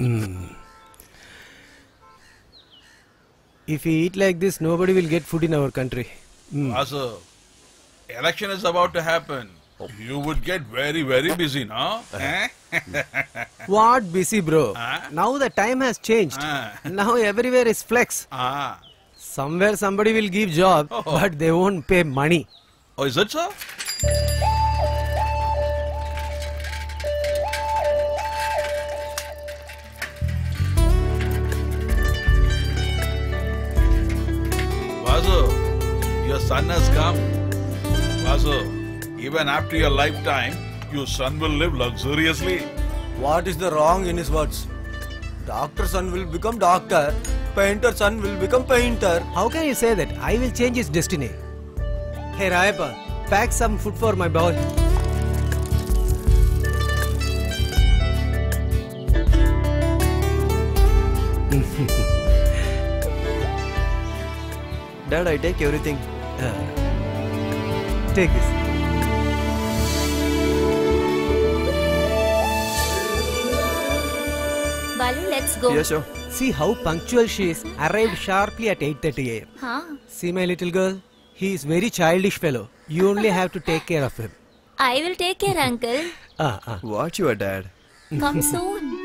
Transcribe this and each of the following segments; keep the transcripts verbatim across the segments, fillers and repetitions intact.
Mm. If we eat like this, nobody will get food in our country. Vasu, mm. election is about to happen. You would get very, very busy, no? What busy, bro? Huh? Now the time has changed. Huh? Now everywhere is flex. Huh? Somewhere somebody will give job, oh. but they won't pay money. Oh, is it so? Vasu, your son has come. Vasu. Even after your lifetime, your son will live luxuriously. What is the wrong in his words? Doctor's son will become doctor. Painter's son will become painter. How can you say that? I will change his destiny. Hey Rayapa, pack some food for my boy. Dad, I take everything. Uh, take this. Balu, let's go. Yes, sure. See how punctual she is. Arrived sharply at eight thirty a m Huh? See my little girl. He is very childish fellow. You only have to take care of him. I will take care, uncle. Ah, ah. Watch your dad. Come soon.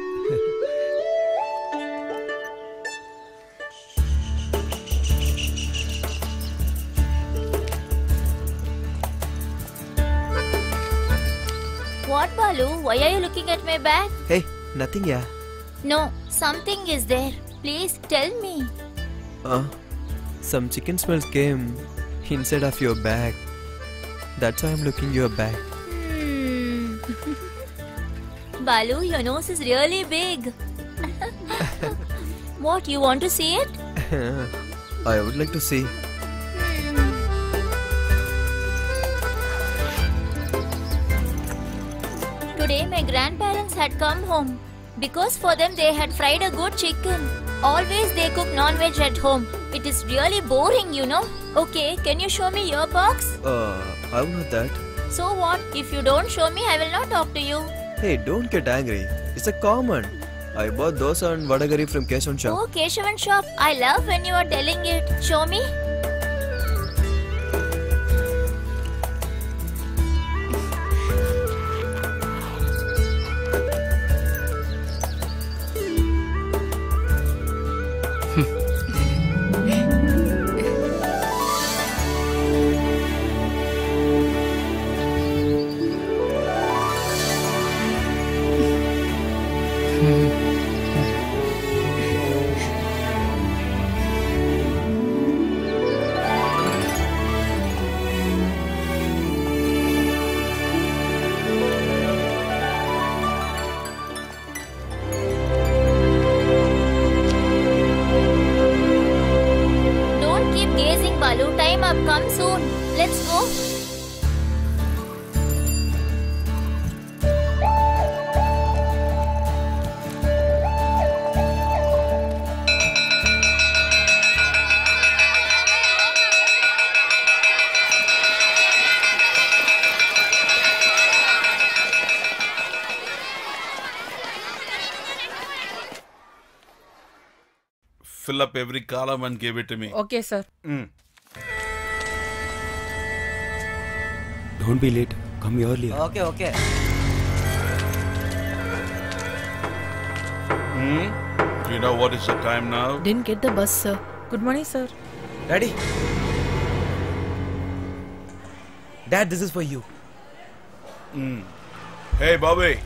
What, Balu? Why are you looking at my bag? Hey, nothing, yeah. No, something is there. Please tell me. Uh, some chicken smells came inside of your bag. That's why I'm looking your bag. Hmm. Balu, your nose is really big. What, you want to see it? I would like to see. Hmm. Today my grandparents had come home. Because for them they had fried a good chicken. Always they cook non-veg at home. It is really boring, you know. Okay, can you show me your box? Uh, I will not that. So what? If you don't show me, I will not talk to you. Hey, don't get angry. It's a common. I bought dosa and vadagari from Keshavan shop. Oh, Keshavan shop. I love when you are telling it. Show me. Fill up every column and give it to me. Okay, sir. Mm. Don't be late. Come earlier. Okay, okay. Hmm? Do you know what is the time now? Didn't get the bus, sir. Good morning, sir. Daddy. Dad, this is for you. Mm. Hey, Bobby.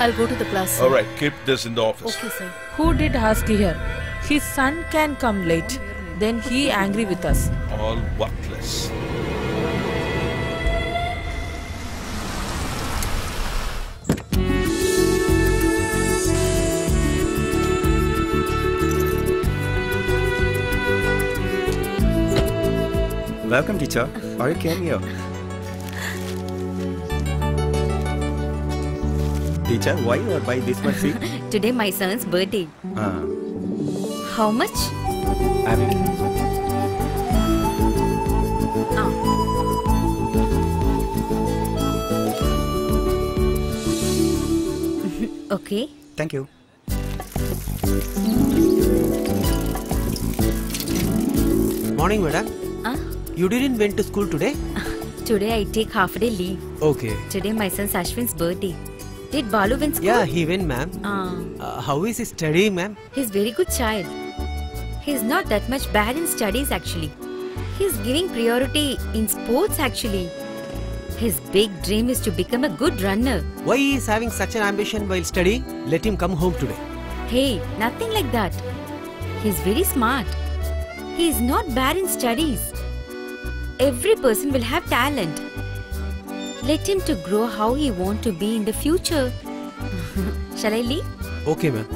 I'll go to the class. All right, keep this in the office. Okay, sir. Who did ask here? His son can come late. Then he angry with us. All worthless. Welcome, teacher. How you came here? Teacher, why you are buying this much seat? Today my son's birthday. Uh. How much? I mean. Ah. Okay. Thank you. Morning, madam. Huh? You didn't went to school today? Today I take half a day leave. Okay. Today my son Ashwin's birthday. Did Balu win school? Yeah, he went, ma'am. Uh. Uh, how is he studying, ma'am? He's very good child. He's not that much bad in studies actually. He's giving priority in sports actually. His big dream is to become a good runner. Why he is having such an ambition while studying? Let him come home today. Hey, nothing like that. He is very smart. He is not bad in studies. Every person will have talent. Let him to grow how he want to be in the future. Shall I leave? Okay, ma'am.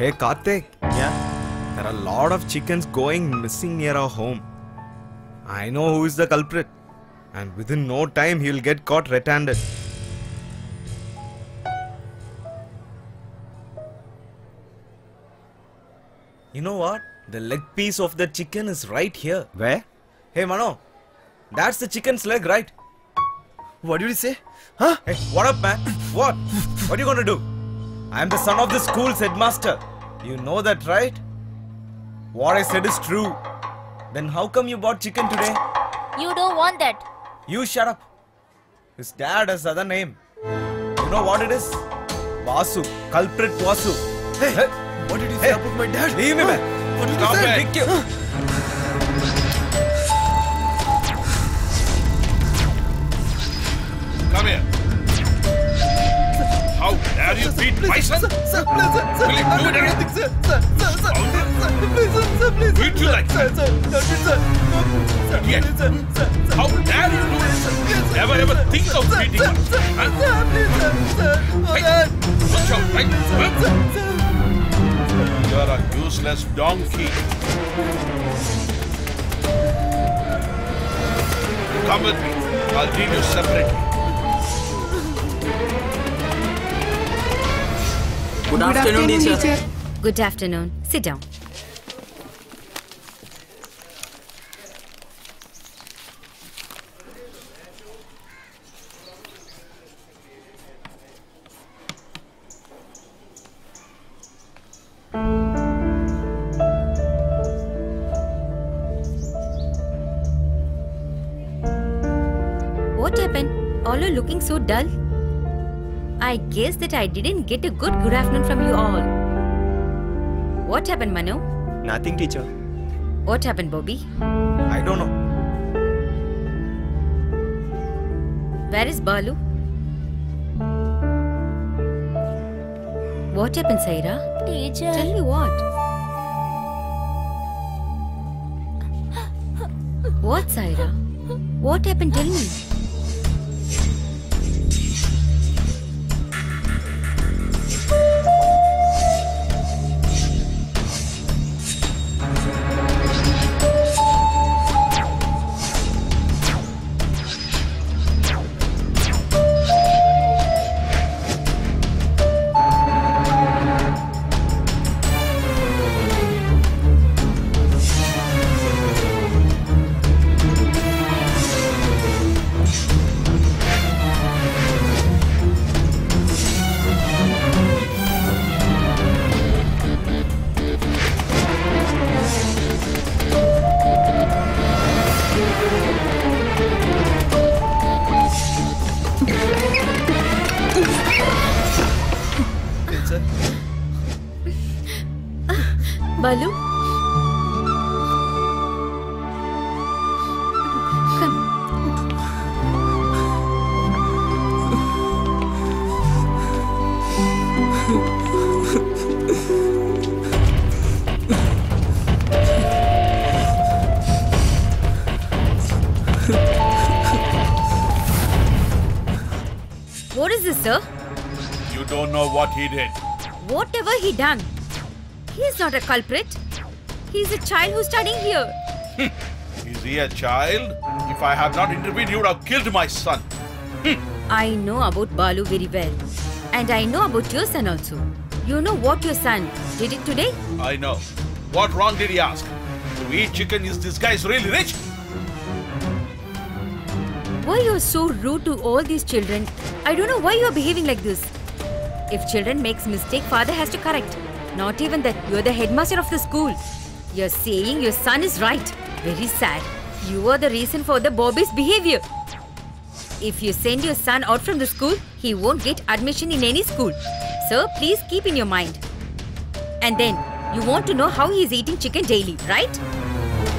Hey Karthik, yeah? There are a lot of chickens going missing near our home. I know who is the culprit, and within no time he will get caught red-handed. You know what? The leg piece of the chicken is right here. Where? Hey Manu, that's the chicken's leg, right? What did you say? Huh? Hey, what up, man? What? What are you gonna do? I am the son of the school's headmaster. You know that, right? What I said is true. Then how come you bought chicken today? You don't want that. You shut up. His dad has other name. You know what it is? Vasu. Culprit Vasu. Hey, hey. What did you say hey. about my dad? Leave me, man. What did you say? Pick you. Come here. How dare you beat my son? Sir, please, sir, sir. Will you do it again? Sir, sir, sir, sir, please, sir, sir, please. Beat you like that? Sir, sir, sir, sir, yes. sir, sir. How dare you do it, sir? Never ever think of beating us. Sir, please, sir, sir. Hey, watch out, right? You are a useless donkey. Come with me. I'll lead you separately. Good, Good afternoon, afternoon teacher. teacher. Good afternoon. Sit down. What happened? All are looking so dull. I guess that I didn't get a good good afternoon from you all. What happened, Manu? Nothing, teacher. What happened, Bobby? I don't know. Where is Balu? What happened, Saira? Teacher. Tell me what. What, Saira? What happened? Tell me. is this, sir? You don't know what he did. Whatever he done, he is not a culprit. He is a child who's studying here. Is he a child? If I have not intervened, you would have killed my son. I know about Balu very well. And I know about your son also. You know what your son did it today? I know. What wrong did he ask? To eat chicken, is this guy really rich? Why you are so rude to all these children? I don't know why you are behaving like this. If children makes mistake, father has to correct. Not even that. You are the headmaster of the school. You are saying your son is right. Very sad. You are the reason for the Bobby's behavior. If you send your son out from the school, he won't get admission in any school. Sir, please keep in your mind. And then, you want to know how he is eating chicken daily, right?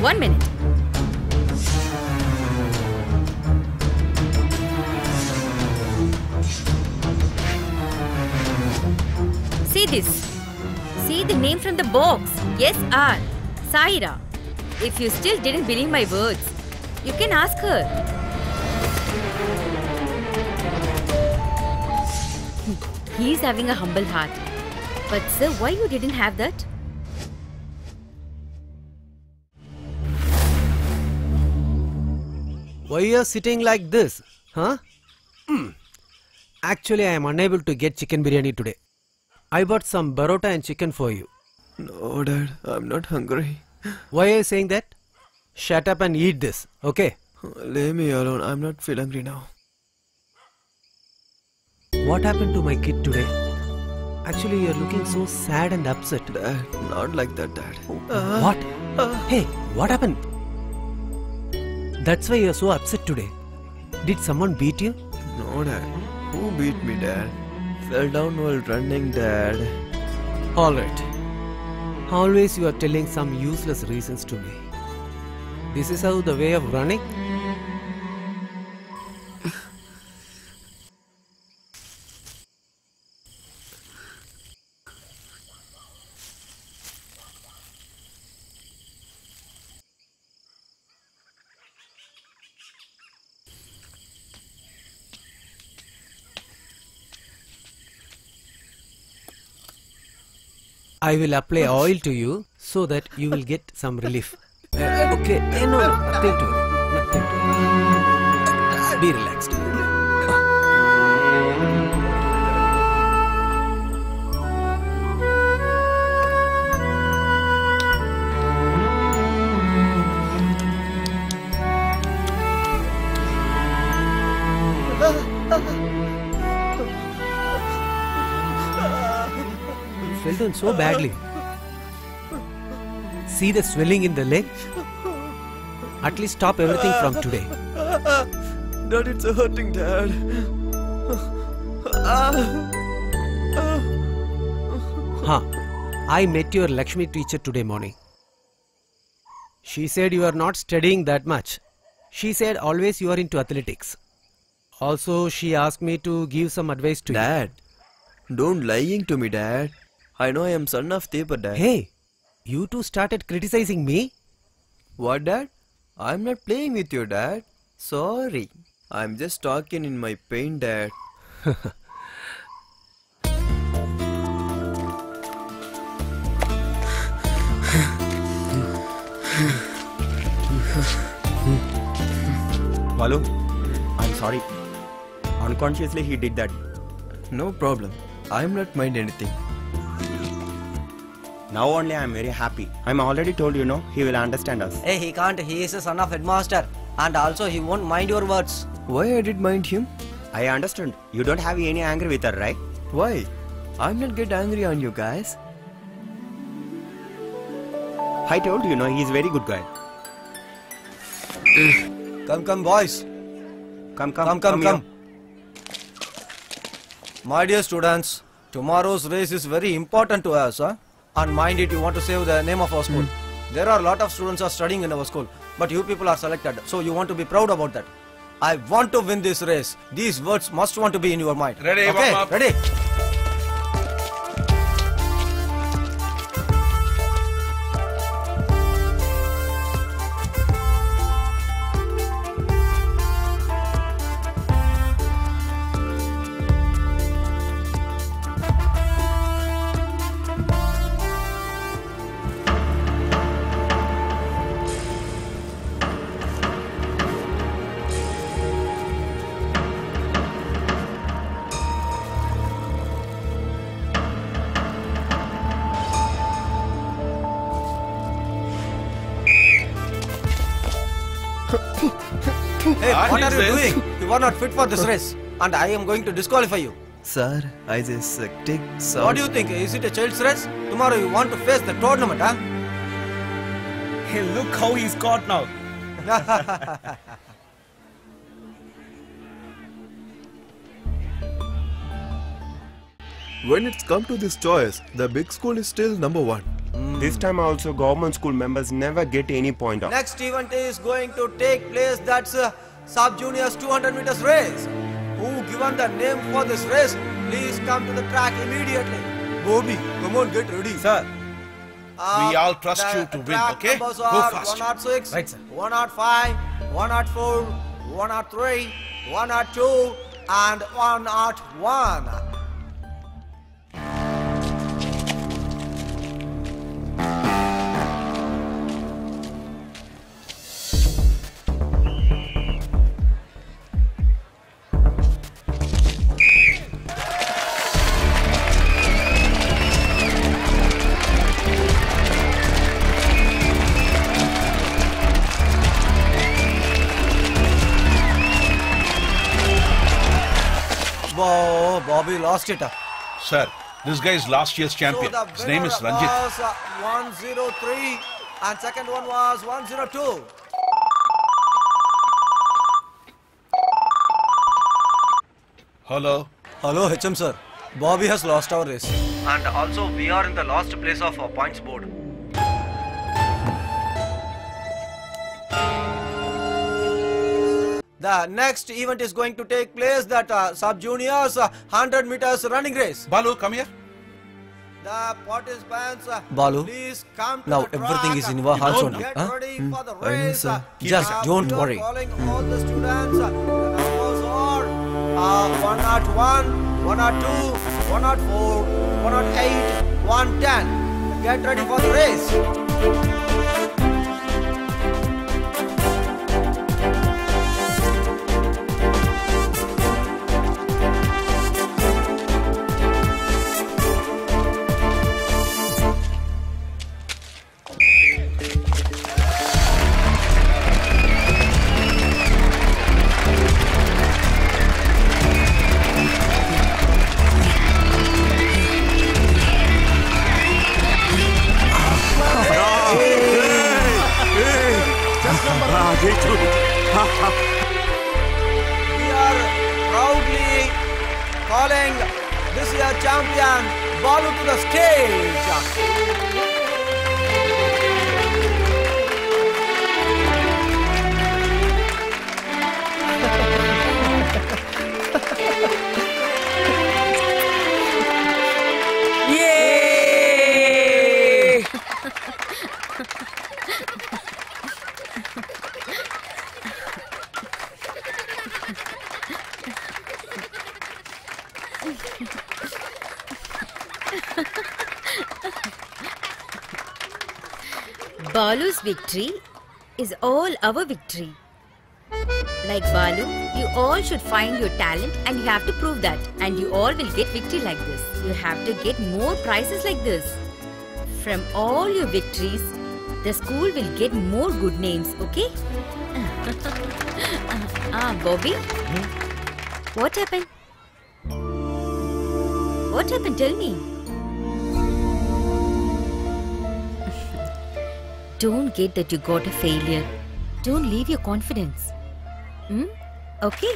One minute. See this. See the name from the box. Yes, R. Saira. If you still didn't believe my words, you can ask her. He's having a humble heart. But sir, why you didn't have that? Why are you sitting like this? Huh? Mm. Actually, I am unable to get chicken biryani today. I bought some parotta and chicken for you. No, Dad. I'm not hungry. Why are you saying that? Shut up and eat this, okay? Leave me alone. I'm not feeling hungry now. What happened to my kid today? Actually, you're looking so sad and upset. Dad, not like that, Dad. Uh, what? Uh, hey, what happened? That's why you're so upset today. Did someone beat you? No, Dad. Who beat me, Dad? Fell down while running, Dad. Alright. Always you are telling some useless reasons to me. This is how the way of running? I will apply oil to you so that you will get some relief. Uh, okay, uh, no, nothing to worry. Nothing to worry. Be relaxed. Fell down so badly. See the swelling in the leg? At least stop everything from today. Dad, it's hurting, Dad. Huh. I met your Lakshmi teacher today morning. She said you are not studying that much. She said always you are into athletics. Also, she asked me to give some advice to you. Dad, don't lying to me, Dad. I know I am son of Tepa, Dad. Hey, you two started criticizing me? What, Dad? I am not playing with you, Dad. Sorry. I am just talking in my pain, Dad. Balu, I am sorry. Unconsciously he did that. No problem. I am not mind anything. Now only I am very happy. I am already told you know, he will understand us. Hey, he can't. He is a son of headmaster. And also he won't mind your words. Why I did mind him? I understand. You don't have any anger with her, right? Why? I'm not get angry on you guys. I told you know, he is very good guy. Come, come boys. Come, come, come, come, come, come. My dear students, tomorrow's race is very important to us, huh? And mind it, you want to save the name of our school. Mm. There are a lot of students are studying in our school, but you people are selected, so you want to be proud about that. I want to win this race. These words must want to be in your mind. Ready? Okay, warm up. Ready? Hey, what, what are you says? doing? You are not fit for this race, and I am going to disqualify you. Sir, I just uh, take some... What do you think? Is it a child's race? Tomorrow you want to face the tournament, huh? Hey, look how he's caught now. When it's come to this choice, the big school is still number one. Mm. This time also, government school members never get any point off. Next event is going to take place. That's uh, sub-juniors two hundred meters race. Who given the name for this race, please come to the track immediately. Bobby, come on, get ready. Sir, uh, we all trust you to win, okay? Go fast. one oh six, right, sir. one oh five, one oh four, one oh three, one oh two and one oh one. Bobby lost it. Sir, this guy is last year's champion. So his name is Ranjit. Was, uh, one oh three and second one was one oh two. Hello. Hello, H M sir. Bobby has lost our race. And also we are in the last place of our points board. The next event is going to take place, that uh, sub-juniors uh, one hundred meters running race. Balu, come here. The participants, uh, Balu, please come to now the everything is in our hands only. Get huh? ready mm. for the race. Uh, just don't worry. Calling mm. all the students. The numbers are uh, one oh one, one oh two, one oh four, one oh eight, one ten. Get ready for the race. Balu's victory is all our victory. Like Balu, you all should find your talent and you have to prove that. And you all will get victory like this. You have to get more prizes like this. From all your victories, the school will get more good names, okay? Ah, Bobby, hmm? What happened? What happened? Tell me. Don't get that you got a failure. Don't leave your confidence. Hmm? Okay.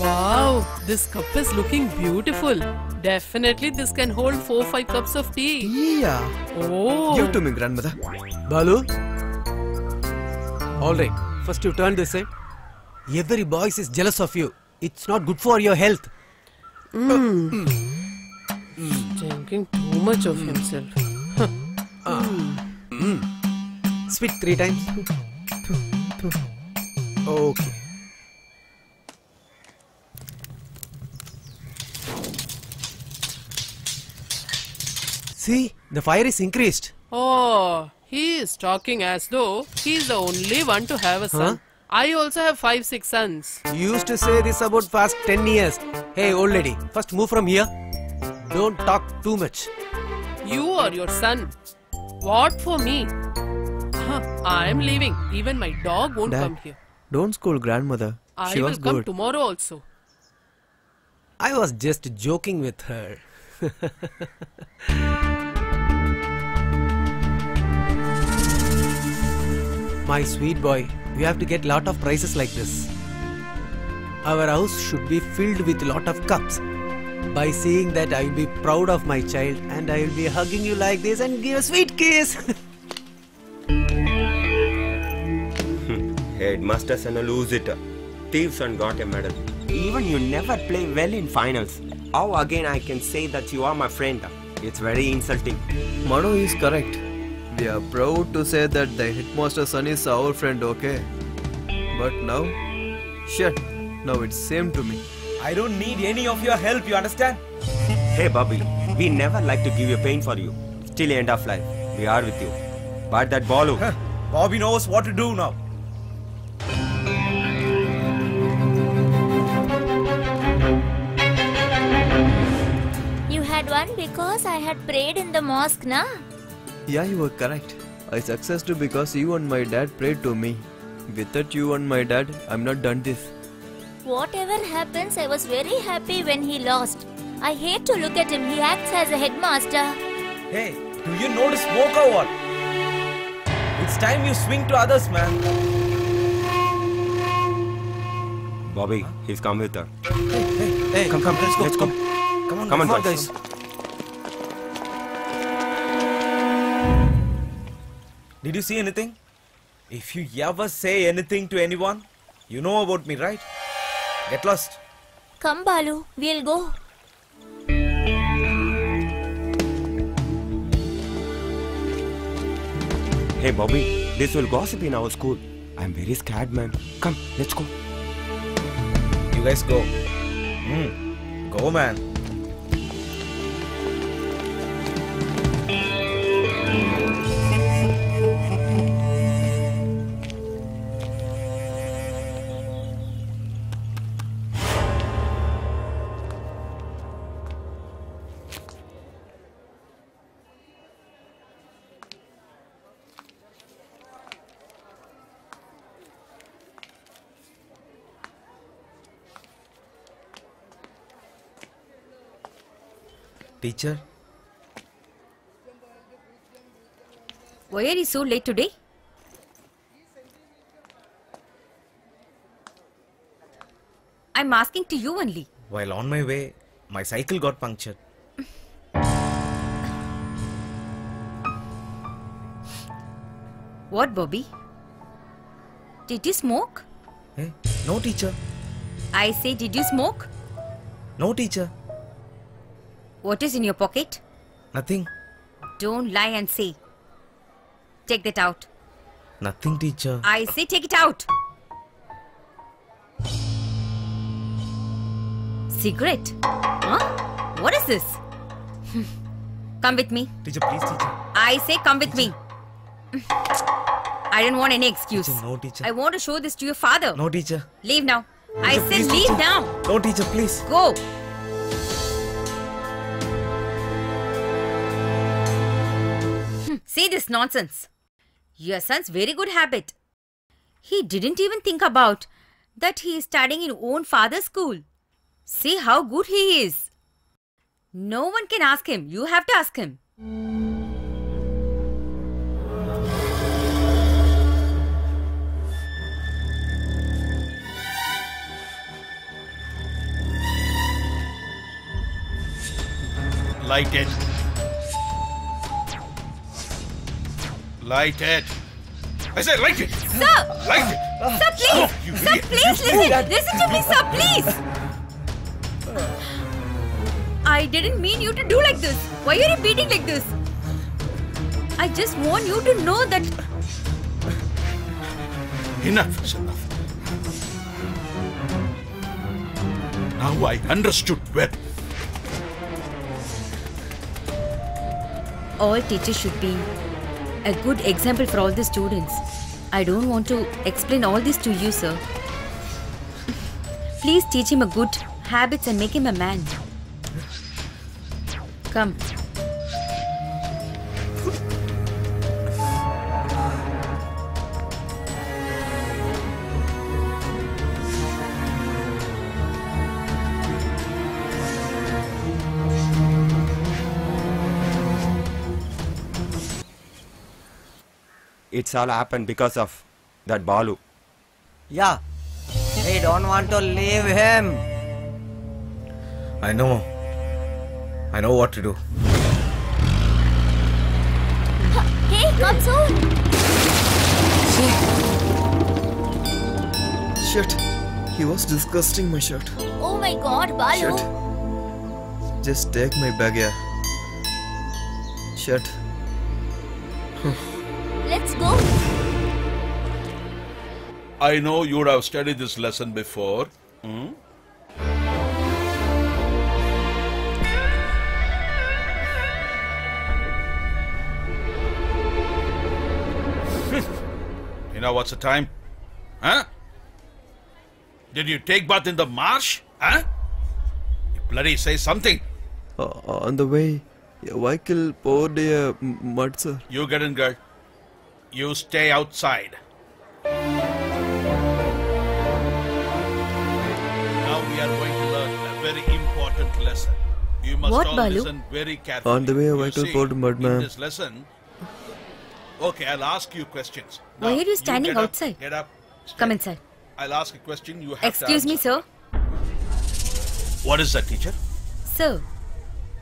Wow, this cup is looking beautiful. Definitely this can hold four to five cups of tea. Yeah. Oh. Give to me, grandmother. Balu. Alright. First you turn this side. Every boy is jealous of you. It's not good for your health. Mm. Uh, mm. Drinking too much of mm. himself. Huh. Uh. Mm. Spit three times. Okay. See, the fire is increased. Oh. He is talking as though he is the only one to have a son. Huh? I also have five, six sons. You used to say this about past ten years. Hey, old lady, first move from here. Don't talk too much. You or your son? What for me? Huh, I'm leaving. Even my dog won't Dad, come here. Don't scold grandmother. I she will was come good. Tomorrow also. I was just joking with her. My sweet boy, we have to get lot of prizes like this. Our house should be filled with lot of cups. By seeing that, I will be proud of my child and I will be hugging you like this and give a sweet kiss. Headmasters and a lose it. Thieves and got a medal. Even you never play well in finals. How again I can say that you are my friend? It's very insulting. Manu is correct. We are proud to say that the headmaster son is our friend, okay? But now, shit, now it's same to me. I don't need any of your help, you understand? Hey Bobby, we never like to give you pain for you. Till end of life, we are with you. But that Balu... Huh. Bobby knows what to do now. You had won because I had prayed in the mosque, na? Yeah, you were correct. I succeeded because you and my dad prayed to me. Without you and my dad, I'm not done this. Whatever happens, I was very happy when he lost. I hate to look at him. He acts as a headmaster. Hey, do you know to smoke or what? It's time you swing to others, man. Bobby, huh? He's come with her. Hey, hey, hey. Come, come, let's go. Let's go. Come on, come on, on guys. Did you see anything? If you ever say anything to anyone, you know about me, right? Get lost. Come, Balu. We'll go. Hey, Bobby. This will gossip in our school. I'm very scared, man. Come, let's go. You guys go. Mm. Go, man. Teacher? Why are you so late today? I'm asking to you only. While on my way, my cycle got punctured. What, Bobby? Did you smoke? Eh? No, teacher. I say, did you smoke? No, teacher. What is in your pocket? Nothing. Don't lie and say. Take that out. Nothing, teacher. I say take it out. Cigarette? Huh? What is this? Come with me. Teacher, please, teacher. I say come with teacher. me. I don't want any excuse. Teacher, no, teacher. I want to show this to your father. No, teacher. Leave now. Teacher, I say please, leave teacher. now. No, teacher, please. Go. See this nonsense. Your son's very good habit. He didn't even think about that he is studying in own father's school. See how good he is. No one can ask him. You have to ask him. Light it. Light it. I said light it. Sir. Light it. Sir, please. Oh, sir, idiot. please listen. Listen to me, sir, please. I didn't mean you to do like this. Why are you beating like this? I just want you to know that... Enough is enough. Now I understood well. All teachers should be a good example for all the students. I don't want to explain all this to you, sir. Please teach him a good habits and make him a man. Come. It's all happened because of that Balu. Yeah. I don't want to leave him. I know. I know what to do. Hey, come soon. Shit. He was disgusting my shirt. Oh my god, Balu. Shit. Just take my bag here. Yeah. Shit. Let's go. I know you would have studied this lesson before. Hmm? You know what's the time? Huh? Did you take bath in the marsh? Huh? You bloody say something. Uh, on the way, your vehicle poured a mud, sir. You get in, girl. You stay outside. Now we are going to learn a very important lesson. You must what, all Balu? Listen very carefully. On the way, I told told Mudman. This lesson. Okay, I'll ask you questions. Now, why are you standing you get outside? Up, get up. Stay. Come inside. I'll ask a question. You have Excuse to answer. Me, sir. What is that, teacher? Sir,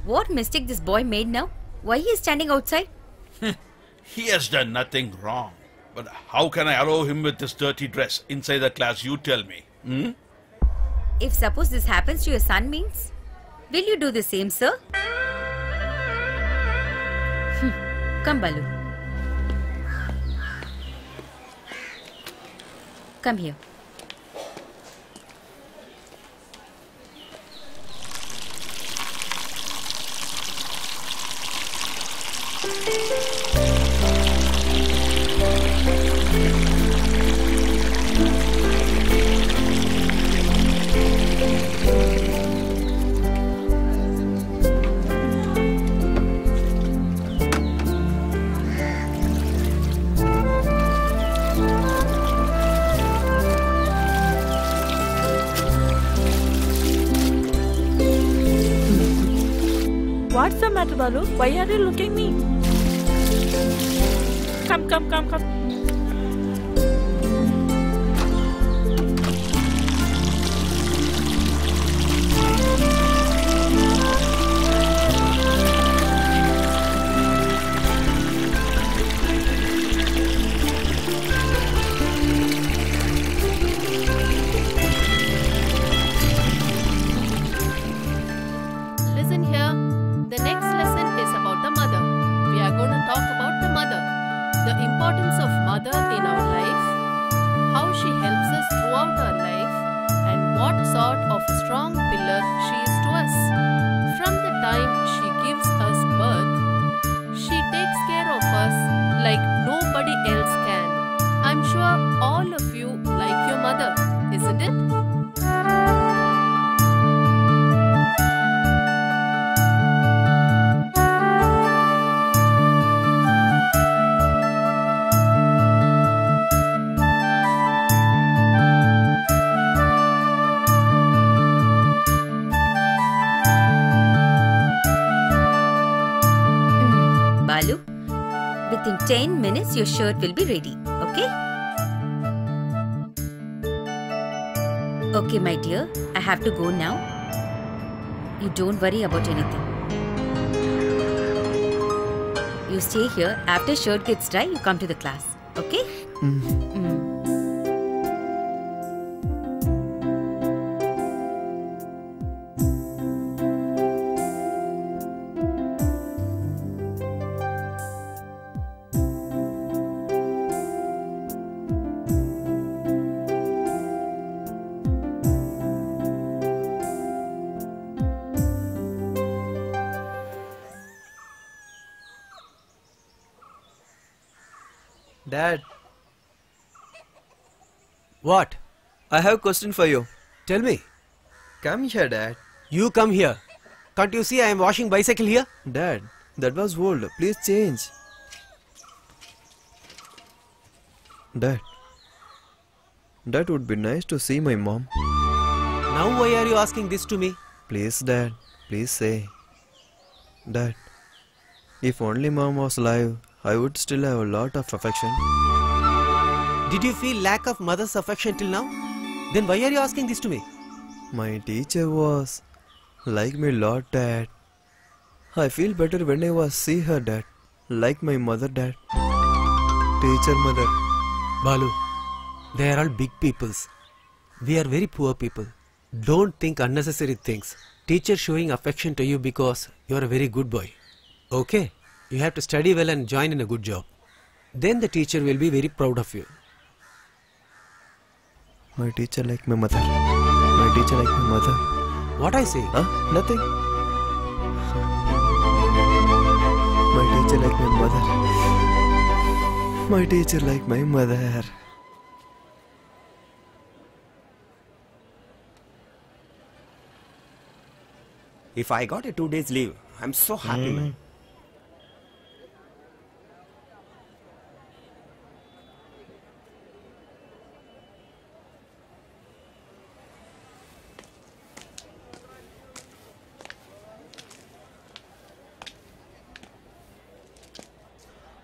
what mistake this boy made now? Why he is standing outside? He has done nothing wrong. But how can I allow him with this dirty dress inside the class? You tell me. Hmm? If suppose this happens to your son means, will you do the same, sir? Hm. Come, Balu. Come here. What's the matter, Balu? Why are you looking at me? Come, come, come, come. ten minutes your shirt will be ready, okay? Okay, my dear, I have to go now. You don't worry about anything. You stay here. After shirt gets dry, you come to the class, okay? Mm. Mm. What? I have a question for you. Tell me. Come here, Dad. You come here. Can't you see I am washing bicycle here? Dad, that was old. Please change. Dad. That would be nice to see my mom. Now why are you asking this to me? Please, Dad. Please say. Dad, if only mom was alive, I would still have a lot of affection. Did you feel lack of mother's affection till now? Then why are you asking this to me? My teacher was like me a lot, Dad. I feel better when I was see her, Dad. Like my mother, Dad. Teacher, mother. Balu, they are all big peoples. We are very poor people. Don't think unnecessary things. Teacher showing affection to you because you are a very good boy. Okay? You have to study well and join in a good job. Then the teacher will be very proud of you. My teacher like my mother. My teacher like my mother. What I say? Huh? Nothing. My teacher like my mother. My teacher like my mother. If I got a two days leave, I'm so happy, man.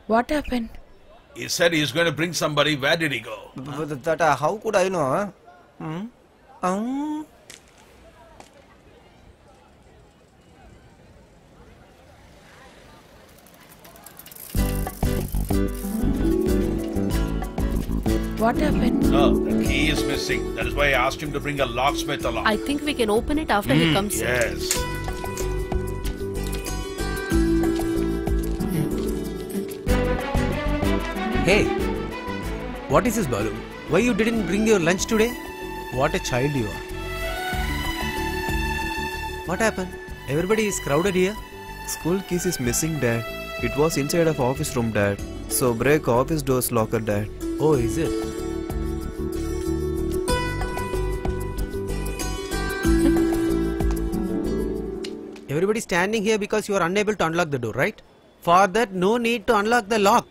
What happened? He said he's going to bring somebody. Where did he go? But that, uh, how could I know? Huh? Hmm? Um... What happened? Oh, the key is missing. That is why I asked him to bring a locksmith along. I think we can open it after mm, he comes yes. in. Yes. Hey, what is this, Balu? Why you didn't bring your lunch today? What a child you are. What happened? Everybody is crowded here. School keys is missing, Dad. It was inside of office room, Dad. So break office doors locker, Dad. Oh, is it? Everybody standing here because you are unable to unlock the door, right? For that, no need to unlock the lock.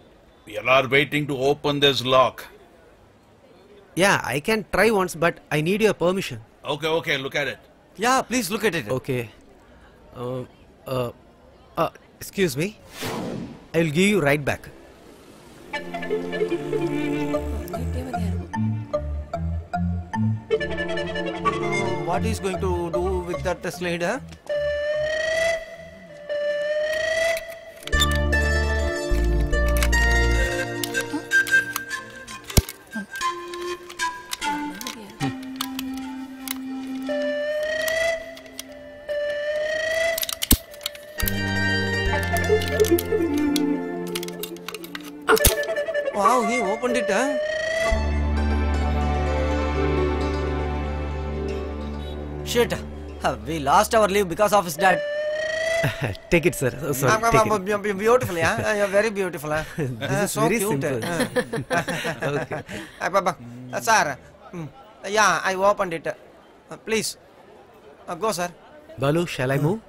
We are waiting to open this lock. Yeah, I can try once, but I need your permission. Okay, okay, look at it. Yeah, please look at it. Okay. Uh, uh, uh, excuse me. I will give you right back. What is going to do with that slider? Wow, he opened it, huh? Shit, we lost our leave because of his dad. Take it, sir. Oh, sorry, um, take um, it. Beautiful, yeah? You're very beautiful. Huh? This uh, is so very cute. Simple. Okay. Uh, sir, yeah, I opened it. Uh, please, uh, go, sir. Balu, shall I move?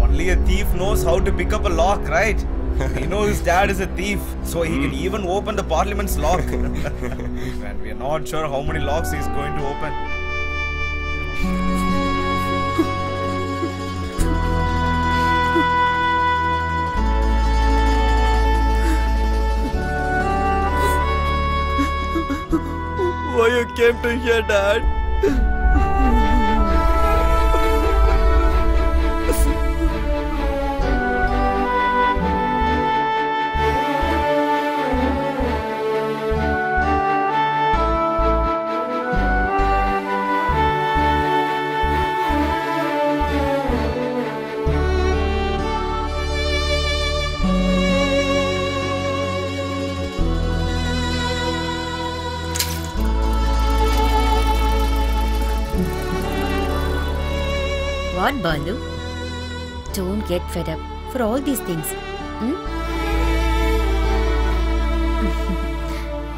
Only a thief knows how to pick up a lock, right? He knows his dad is a thief, so he mm. can even open the parliament's lock. Man, we are not sure how many locks he is going to open. Why you came to here, Dad? What, Balu? Don't get fed up for all these things. Hmm?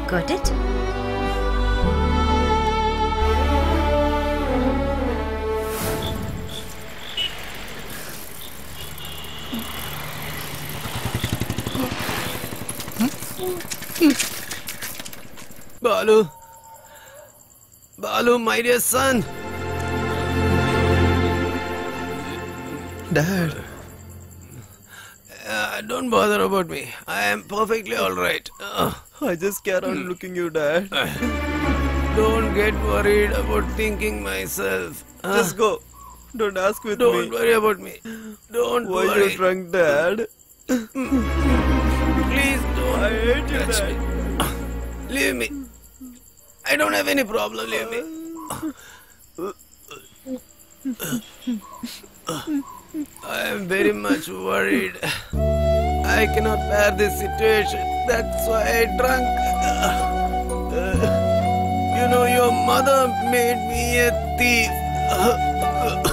Got it? Balu. Balu, my dear son. Dad. Uh, don't bother about me. I am perfectly alright. Uh, I just cannot look at you, Dad. Don't get worried about thinking myself. Uh, just go. Don't ask with don't me. Don't worry about me. Don't Why worry. Why you drunk, Dad? Please don't. I hate you, Dad. Me. Leave me. I don't have any problem. Leave me. I am very much worried. I cannot bear this situation. That's why I drank. You know, your mother made me a thief.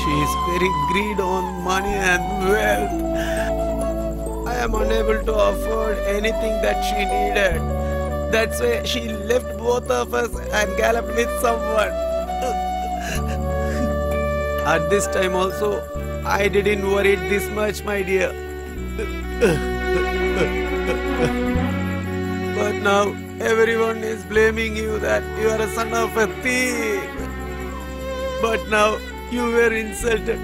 She is very greedy on money and wealth. I am unable to afford anything that she needed. That's why she left both of us and galloped with someone. At this time also, I didn't worry this much, my dear. But now everyone is blaming you that you are a son of a thief. But now you were insulted.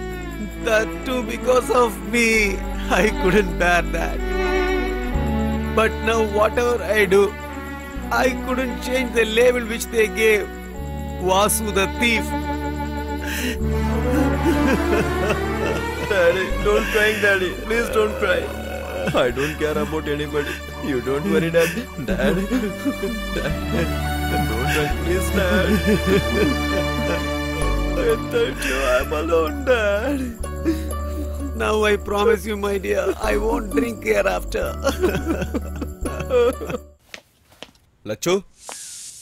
That too because of me. I couldn't bear that. But now whatever I do, I couldn't change the label which they gave. Vasu the thief. Daddy, don't cry, Daddy. Please don't cry. I don't care about anybody. You don't worry, Daddy. Dad. Dad. Don't cry, please, Dad. Without you, I'm alone, Dad. Now I promise you, my dear, I won't drink hereafter. Lachu?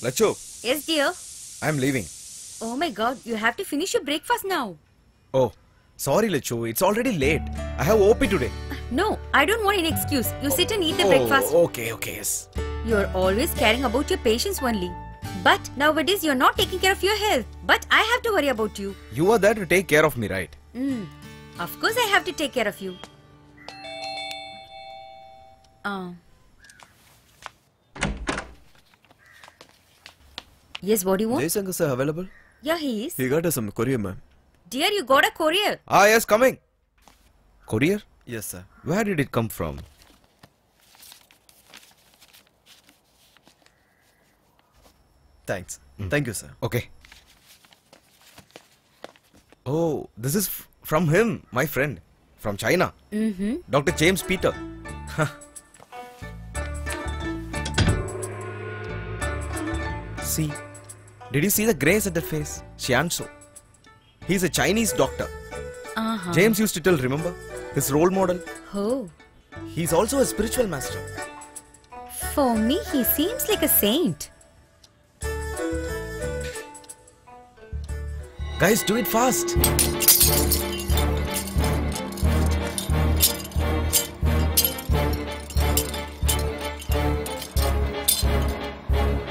Lachu? Yes, dear. I'm leaving. Oh my God, you have to finish your breakfast now. Oh, sorry Lachu, it's already late. I have O P today. No, I don't want any excuse. You sit and eat the oh, breakfast. Okay, okay, yes. You're always caring about your patients only. But nowadays you're not taking care of your health. But I have to worry about you. You are there to take care of me, right? Mm, of course I have to take care of you. Uh. Yes, what do you want? James Uncle sir available? Yeah, he is. He got us some courier, ma'am. Dear, you got a courier. Ah, yes, coming. Courier? Yes, sir. Where did it come from? Thanks. Mm. Thank you, sir. Okay. Oh, this is from him, my friend. From China. Mm-hmm. Doctor James Peter. See, did you see the grace at the face? Xianzo. He's a Chinese doctor. Uh-huh. James used to tell, remember? His role model. Oh. He's also a spiritual master. For me, he seems like a saint. Guys, do it fast.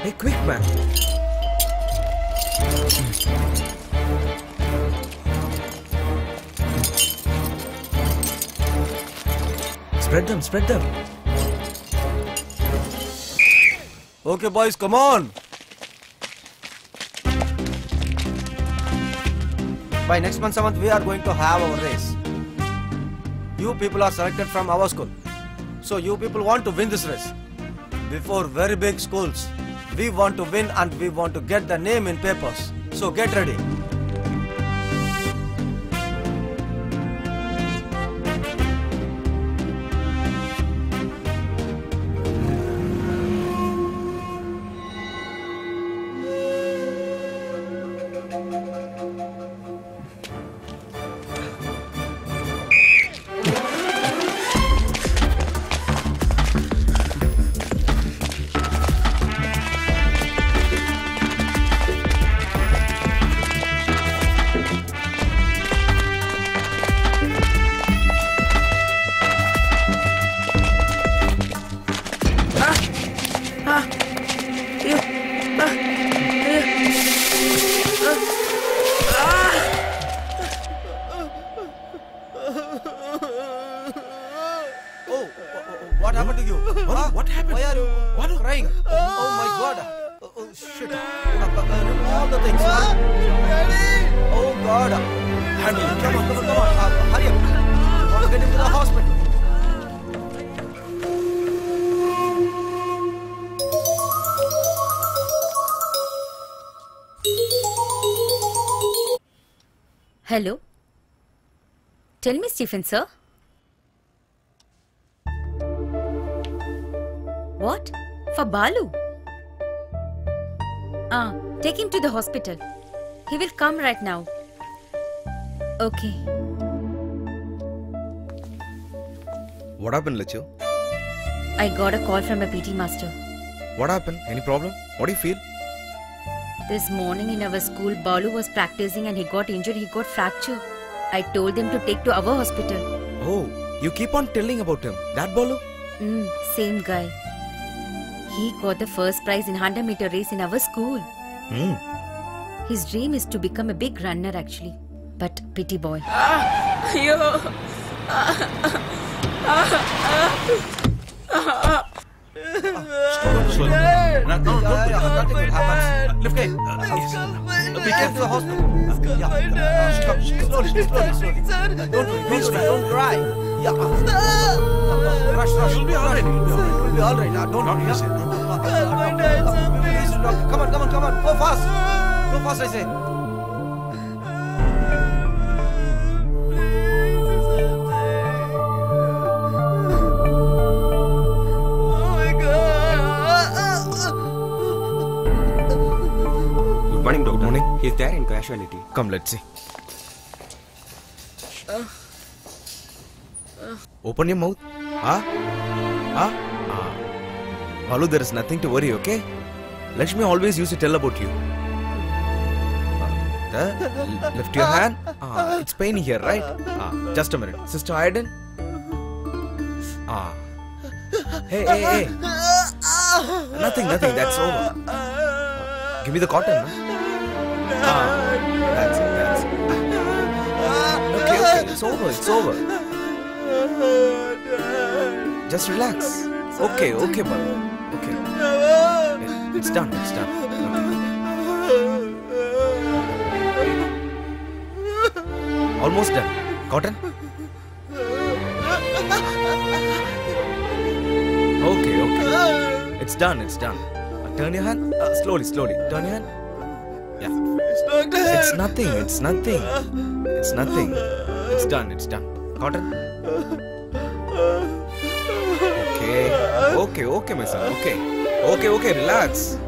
Hey, quick, man. Spread them, spread them. Okay, boys, come on. By next month, seventh, we are going to have our race. You people are selected from our school. So you people want to win this race. Before very big schools, we want to win and we want to get the name in papers. So get ready. Shit. All the things. Huh? Ready? Oh God. Handle it. Come on, come on, come on. Uh, hurry up. You want to get him to the hospital. Hello. Tell me, Stephen, sir. What? For Balu? Ah, take him to the hospital. He will come right now. Okay. What happened, Lachu? I got a call from a P T master. What happened? Any problem? What do you feel? This morning in our school, Balu was practicing and he got injured, he got fracture. I told them to take to our hospital. Oh, you keep on telling about him. That Balu? Mm, same guy. He got the first prize in one hundred meter race in our school. Mm. His dream is to become a big runner actually. But pity boy. Ah, yo. Ah, ah, ah, ah. Slow, slow. No, no, don't do it. Happens. Lift it. We came to the hospital. Yeah. Slowly, slowly, slowly. Don't don't cry. Yeah. Rush, rush. You'll be alright. You'll be alright. Don't rush. Come on, come on, come on. Go fast. Go fast, I say. Morning, doctor. Morning. He's there in casualty. Come, let's see. Uh, uh. Open your mouth. Huh? Huh? Ah. Balu, there is nothing to worry, okay? Lakshmi always used to tell about you. Uh, lift your hand. Ah, it's pain here, right? Ah, just a minute. Sister Aiden. Ah. Hey, hey, hey. Nothing, nothing. That's over. Ah. Give me the cotton. Huh? Ah, that's it, that's it. Ah. Okay, okay, it's over, it's over. Just relax. Okay, okay, Balu. Okay. Yeah, it's done, it's done. Okay. Almost done. Cotton? Okay, okay. It's done, it's done. Uh, turn your hand. Uh, slowly, slowly. Turn your hand. Yeah. It's nothing, it's nothing. It's nothing. It's done, it's done. Cotton? Okay. Okay, okay, my son. Okay. Okay, okay, relax.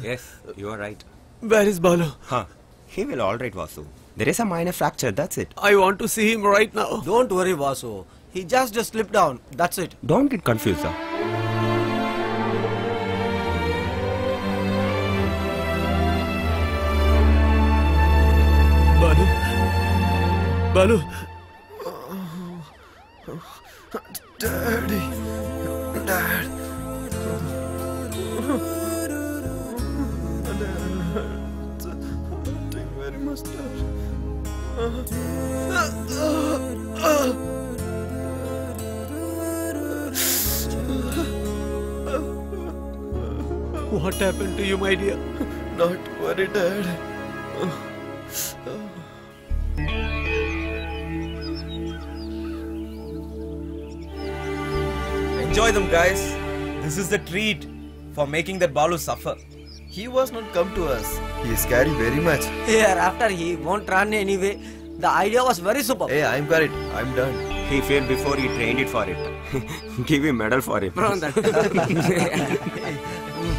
Yes, you are right. Where is Balu? Huh. He will alright, Vasu. There is a minor fracture, that's it. I want to see him right now. Don't worry, Vasu. He just just slipped down. That's it. Don't get confused, sir. Balu, Balu, Daddy, Dad, thank you very much, Dad. What happened to you, my dear? Not worry, Dad. Enjoy them, guys. This is the treat for making that Balu suffer. He was not come to us. He is scary very much. Hereafter, he won't run anyway. The idea was very superb. Hey, I'm got it. I'm done. He failed before he trained it for it. Give him medal for it. Wrong that.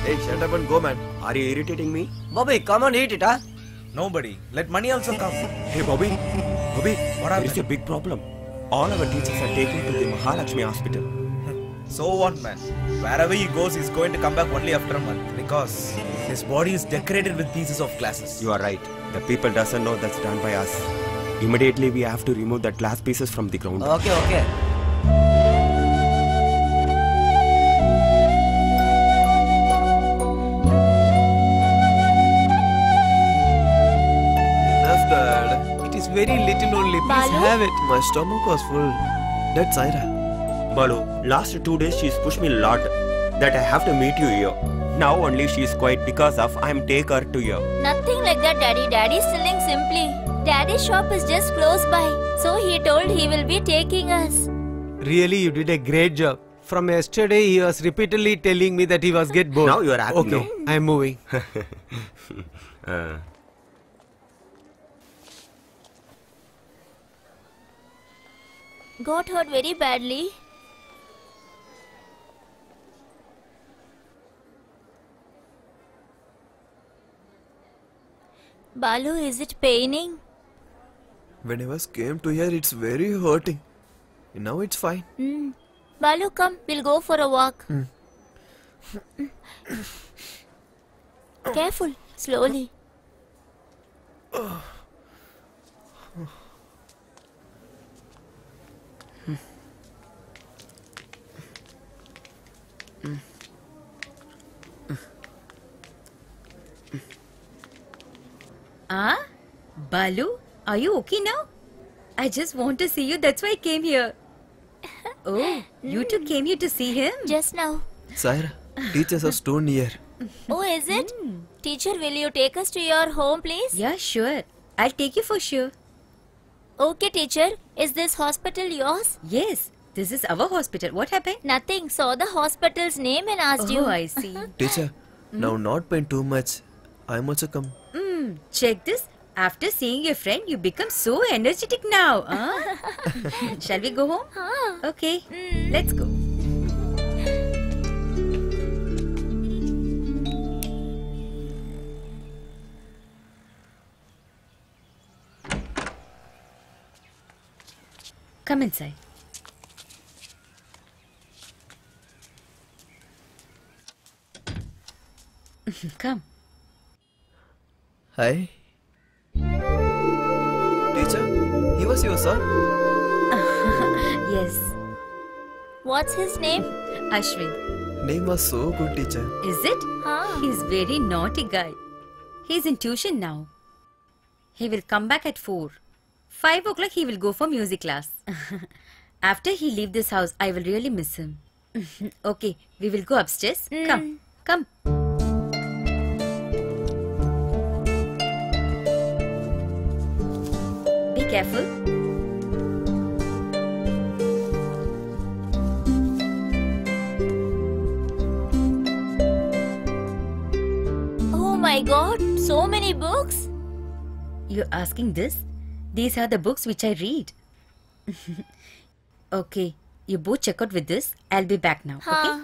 Hey, shut up and go, man. Are you irritating me? Bobby, come on, eat it, huh? Nobody. Let money also come. Hey, Bobby. Bobby, what happened? It's a big problem. All our teachers are taken to the Mahalakshmi hospital. So what, man? Wherever he goes, he's going to come back only after a month. Because his body is decorated with pieces of glasses. You are right. The people doesn't know that's done by us. Immediately, we have to remove the glass pieces from the ground. Okay, okay. Very little only, please Balu? Have it. My stomach was full. That's Saira. Balu, last two days she's pushed me a lot that I have to meet you here. Now only she's quiet because of I'm take her to here. Nothing like that, Daddy. Daddy's telling simply. Daddy's shop is just close by. So he told he will be taking us. Really, you did a great job. From yesterday, he was repeatedly telling me that he was get bored. Now you are happy. Okay, no? I am moving. uh. Got hurt very badly. Balu, is it paining? When I was came to here, it's very hurting. Now it's fine. Mm. Balu, come. We'll go for a walk. Mm. Careful. Slowly. Ah, Balu, are you okay now? I just want to see you, that's why I came here. Oh, you two came here to see him? Just now. Saira, teachers are so near. Oh, is it? Mm. Teacher, will you take us to your home, please? Yeah, sure. I'll take you for sure. Okay, teacher. Is this hospital yours? Yes, this is our hospital. What happened? Nothing. Saw the hospital's name and asked oh, you. Oh, I see. Teacher, mm. now not pain too much. I'm also come. Mm, check this. After seeing your friend, you become so energetic now. Huh? Shall we go home? Huh. Okay, mm. let's go. Come inside. Come. Hi. Teacher, he was your son? Yes. What's his name? Ashwin. Name was so good, teacher. Is it? Huh? He's very naughty guy. He's in tuition now. He will come back at four. Five o'clock he will go for music class. After he leave this house, I will really miss him. Okay, we will go upstairs. Mm. Come, come. Careful. Oh my God, so many books? You're asking this? These are the books which I read. Okay, you both check out with this. I'll be back now. Huh. Okay?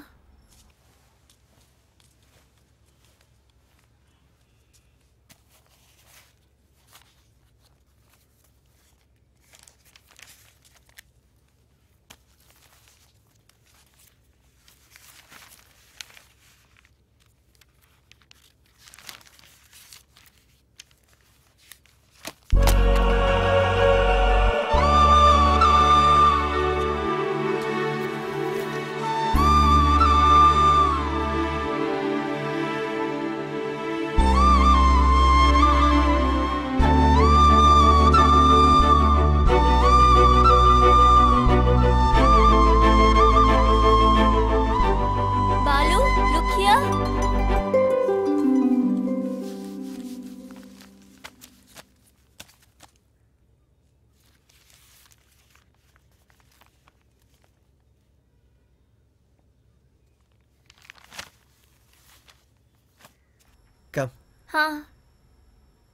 Huh?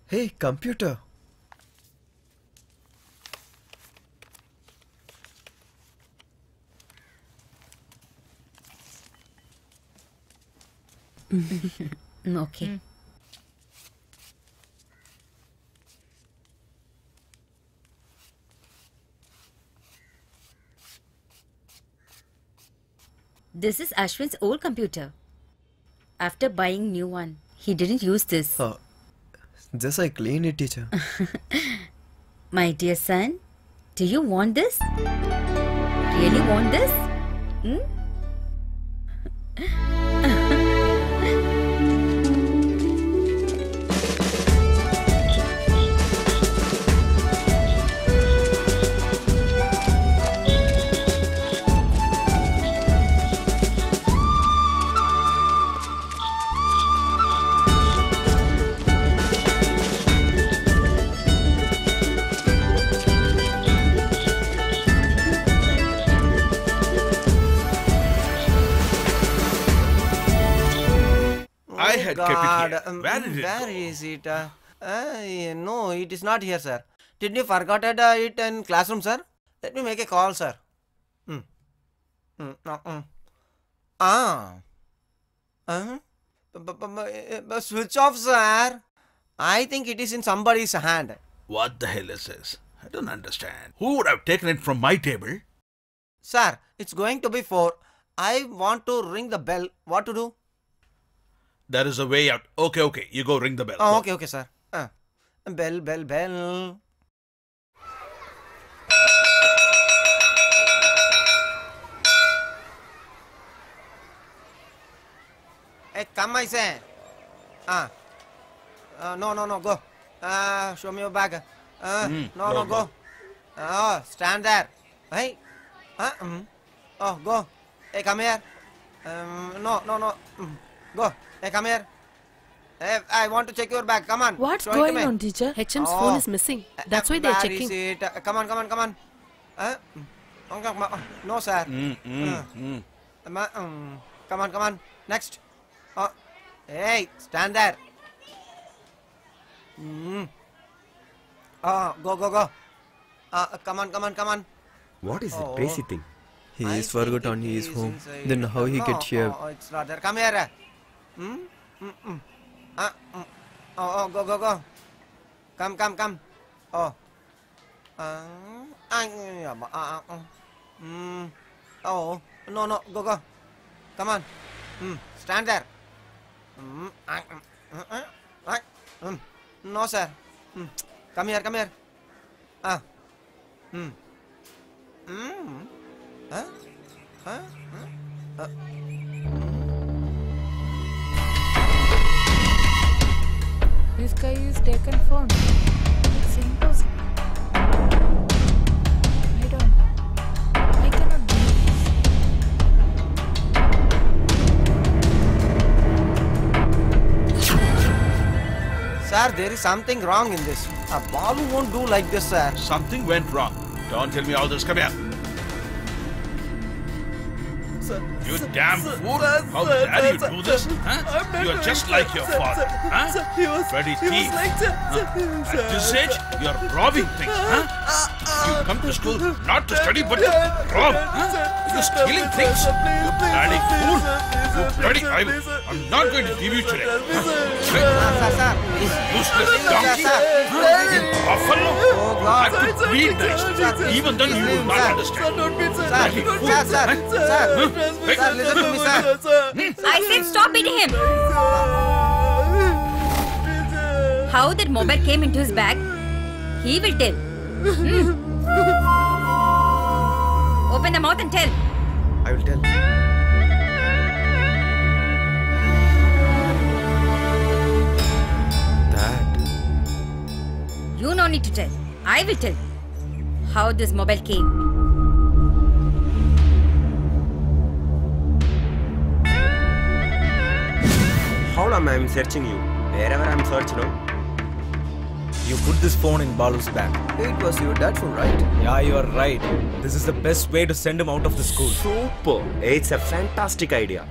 Hey, computer. Okay. Mm. This is Ashwin's old computer. After buying new one. He didn't use this. Uh, just I clean it, teacher. My dear son, do you want this? Really want this? Hmm? I had God. Kept it here. Where is it? Where is it? Uh, uh, no, it is not here, sir. Did you forget uh, it in classroom, sir? Let me make a call, sir. Hmm. Hmm. Uh -uh. Ah. Uh -huh. Switch off, sir. I think it is in somebody's hand. What the hell is this? I don't understand. Who would have taken it from my table? Sir, it's going to be four. I want to ring the bell. What to do? There is a way out. Okay, okay. You go ring the bell. Oh, okay, okay, sir. Uh, bell, bell, bell. Hey, come, I say. Ah. Uh, no, no, no, go. Uh, show me your bag. Uh, mm, no, no, go. go. Oh, stand there. Hey. Uh, mm. Oh, go. Hey, come here. Um, no, no, no. Mm. Go. Hey, come here. Hey, I want to check your bag. Come on. What's show going on, teacher? H M's oh. phone is missing. That's uh, why they're checking. It. Uh, come on, come on, come on. Uh, no, sir. Mm, mm, mm. Uh, um, come on, come on. Next. Uh, hey, stand there. Mm. Oh, go, go, go. Uh, come on, come on, come on. What is oh. that crazy thing? He I is forgotten he is home. Inside. Then how he no, gets here? Oh, it's not there. Come here. Hmm? Mm -mm. Uh, mm. Oh, oh, go, go, go. Come, come, come. Oh. Uh, uh, uh, mm. Oh, no, no. Go, go. Come on. Mm. Stand there. Mm. Uh, uh, uh, uh. Mm. No, sir. Mm. Come here, come here. Ah. Hmm. Hmm. Huh? Huh? Huh? Uh. This guy is taken phone. It's impossible. I don't. I cannot do this. Sir, there is something wrong in this. A Balu won't do like this, sir. Something went wrong. Don't tell me all this. Come here. Sir, you sir, damn sir, fool. Sir, How sir, dare sir, you sir, do this? Sir, huh? You're just like your sir, father. Sir, huh? Sir, he was, Pretty he thief. Like, sir, huh? At this age, you're robbing things. Huh? You come to school not to study but to rob. Huh? You're stealing things. You bloody fool. You bloody fool. I'm not going to leave you today. You useless donkey. You buffalo. You have to be nice. Even then you will not understand. Bloody fool. Sir, listen to me, sir. I said stop beating him. How that mobile came into his bag, he will tell. Hmm. Open the mouth and tell. I will tell. That. You no need to tell. I will tell. How this mobile came. How long I am searching you? Wherever I am searching you. You put this phone in Balu's bag. It was your dad's phone, right? Yeah, you are right. This is the best way to send him out of the school. Super! It's a fantastic idea.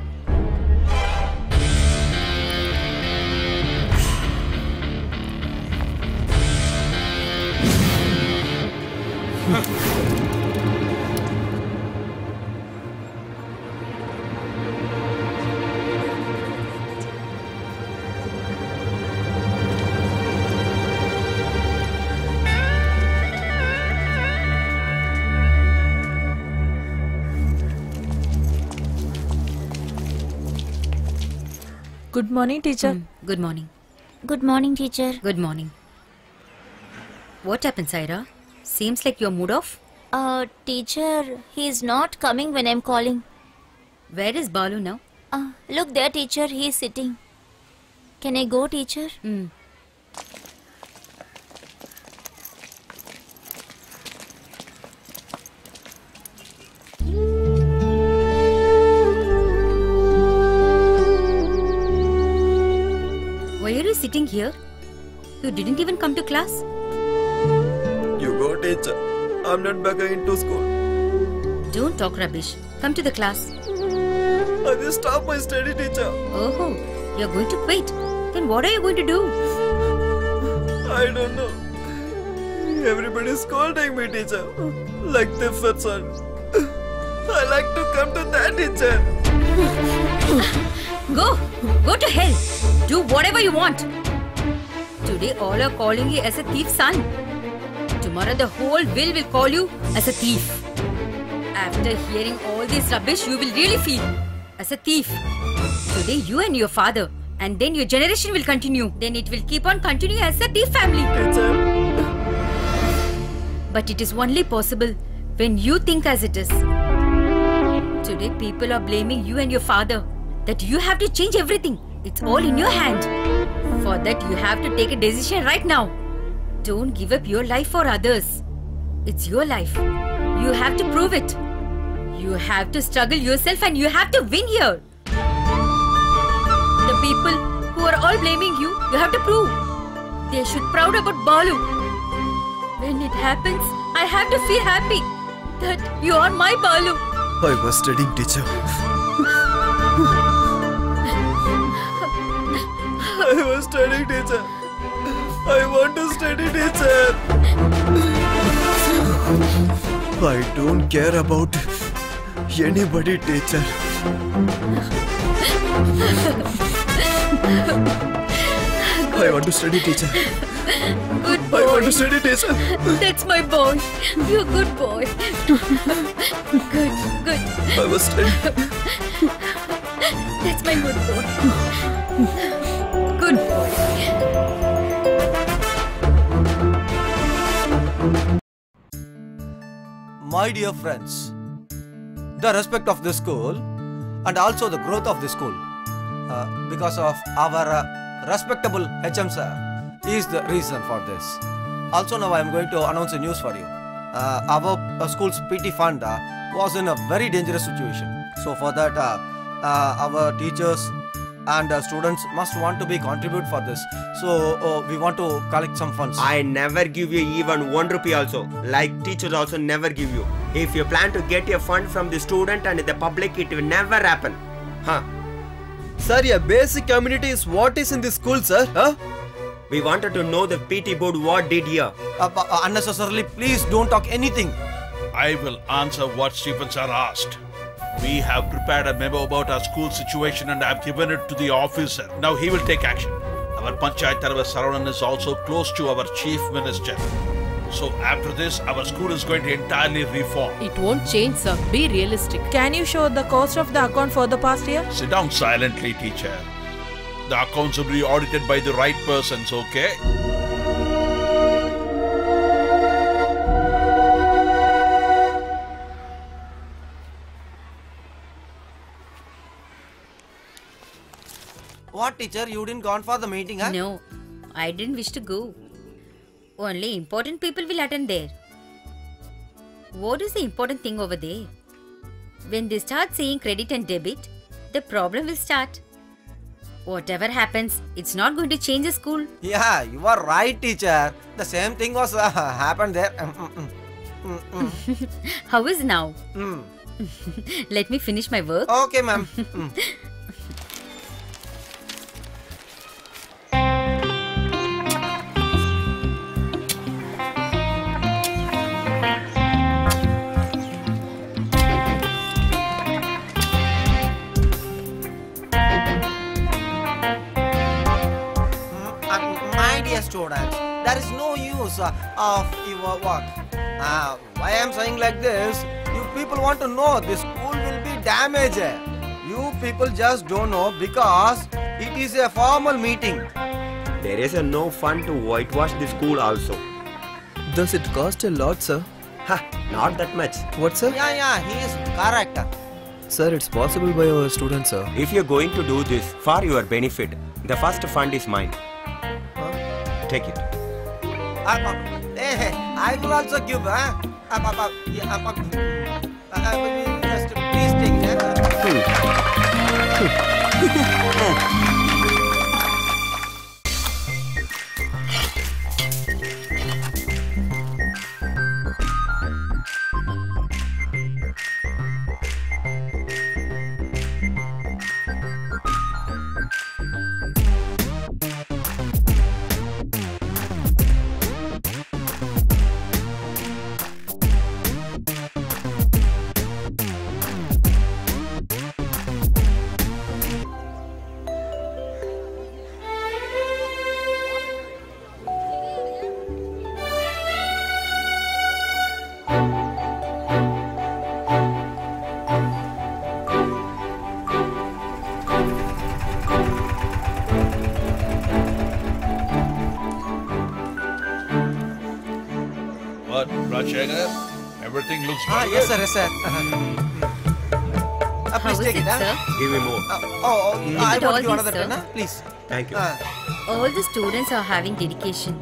Good morning, teacher. Mm, good morning. Good morning, teacher. Good morning. What happened, Saira? Seems like you're mood off. Uh, teacher, he's not coming when I'm calling. Where is Balu now? Uh, look there, teacher. He's sitting. Can I go, teacher? Mm. Why are you sitting here? You didn't even come to class. You go, teacher. I'm not back into school. Don't talk rubbish. Come to the class. I just stopped my study, teacher. Oh, You're going to quit. Then what are you going to do? I don't know. Everybody's scolding me, teacher. Like the first one. I like to come to that teacher. Go. Go to hell. Do whatever you want. Today all are calling you as a thief son. Tomorrow the whole will will call you as a thief. After hearing all this rubbish, you will really feel as a thief. Today you and your father, and then your generation will continue. Then it will keep on continuing as a thief family. But it is only possible when you think as it is. Today people are blaming you and your father that you have to change everything. It's all in your hand. For that you have to take a decision right now. Don't give up your life for others. It's your life. You have to prove it. You have to struggle yourself and you have to win here. The people who are all blaming you, you have to prove. They should be proud about Balu. When it happens, I have to feel happy that you are my Balu. I was studying, teacher. I was studying, teacher. I want to study, teacher. I don't care about anybody, teacher. I want to study, teacher. Good boy. I want to study, teacher. That's my boy. You're a good boy. Good, good. I was studying. That's my good boy. Good boy. My dear friends, the respect of the school and also the growth of the school uh, because of our uh, respectable H M sir is the reason for this. Also now I am going to announce a news for you. Uh, our uh, school's P T fund uh, was in a very dangerous situation. So for that uh, uh, our teachers and uh, students must want to be contribute for this. So uh, we want to collect some funds. I never give you even one rupee also. Like teachers also never give you. If you plan to get a fund from the student and the public, it will never happen. Huh? Sir, your basic community is what is in the school, sir? Huh? We wanted to know the P T board what did here. Uh, uh, unnecessarily, please don't talk anything. I will answer what Stephen sir asked. We have prepared a memo about our school situation and I have given it to the officer. Now he will take action. Our Panchayat Tarva Saravanan is also close to our Chief Minister. So after this, our school is going to entirely reform. It won't change, sir. Be realistic. Can you show the cost of the account for the past year? Sit down silently, teacher. The accounts will be audited by the right persons, okay? What teacher, you didn't go for the meeting, huh? No, I didn't wish to go. Only important people will attend there. What is the important thing over there? When they start saying credit and debit, the problem will start. Whatever happens, it's not going to change the school. Yeah, you are right, teacher. The same thing was uh, happened there. Mm-mm. Mm-mm. How is now? Mm. Let me finish my work. Okay, ma'am. Mm. There is no use of your work. Uh, why I am saying like this, you people want to know this school will be damaged. You people just don't know because it is a formal meeting. There is a no fund to whitewash the school also. Does it cost a lot, sir? Ha, not that much. What, sir? Yeah, yeah, he is correct. Sir, it's possible by our students, sir. If you're going to do this for your benefit, the first fund is mine. Take it. Uh, uh, hey, I will also give. Huh? Uh, uh, uh, yeah, uh, uh, uh, just please take it. Huh? Shekhar, everything looks ah, good. Yes, sir, yes, sir. Uh, please take it, it sir? Give me more. Uh, oh, oh mm. I want you another pen, please. Thank you. Uh. All the students are having dedication.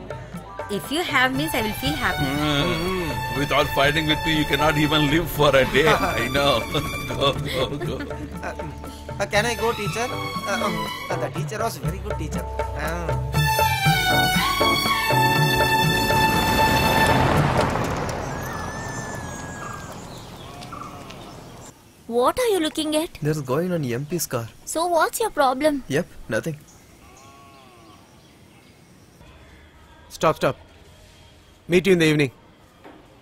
If you have means, I will feel happy. Mm. Without fighting with me, you cannot even live for a day. I know. Go, go, go. Uh, uh, can I go, teacher? Uh, um, uh, the teacher was a very good teacher. Uh. What are you looking at? There's going on M P's car. So what's your problem? Yep, nothing. Stop, stop. Meet you in the evening.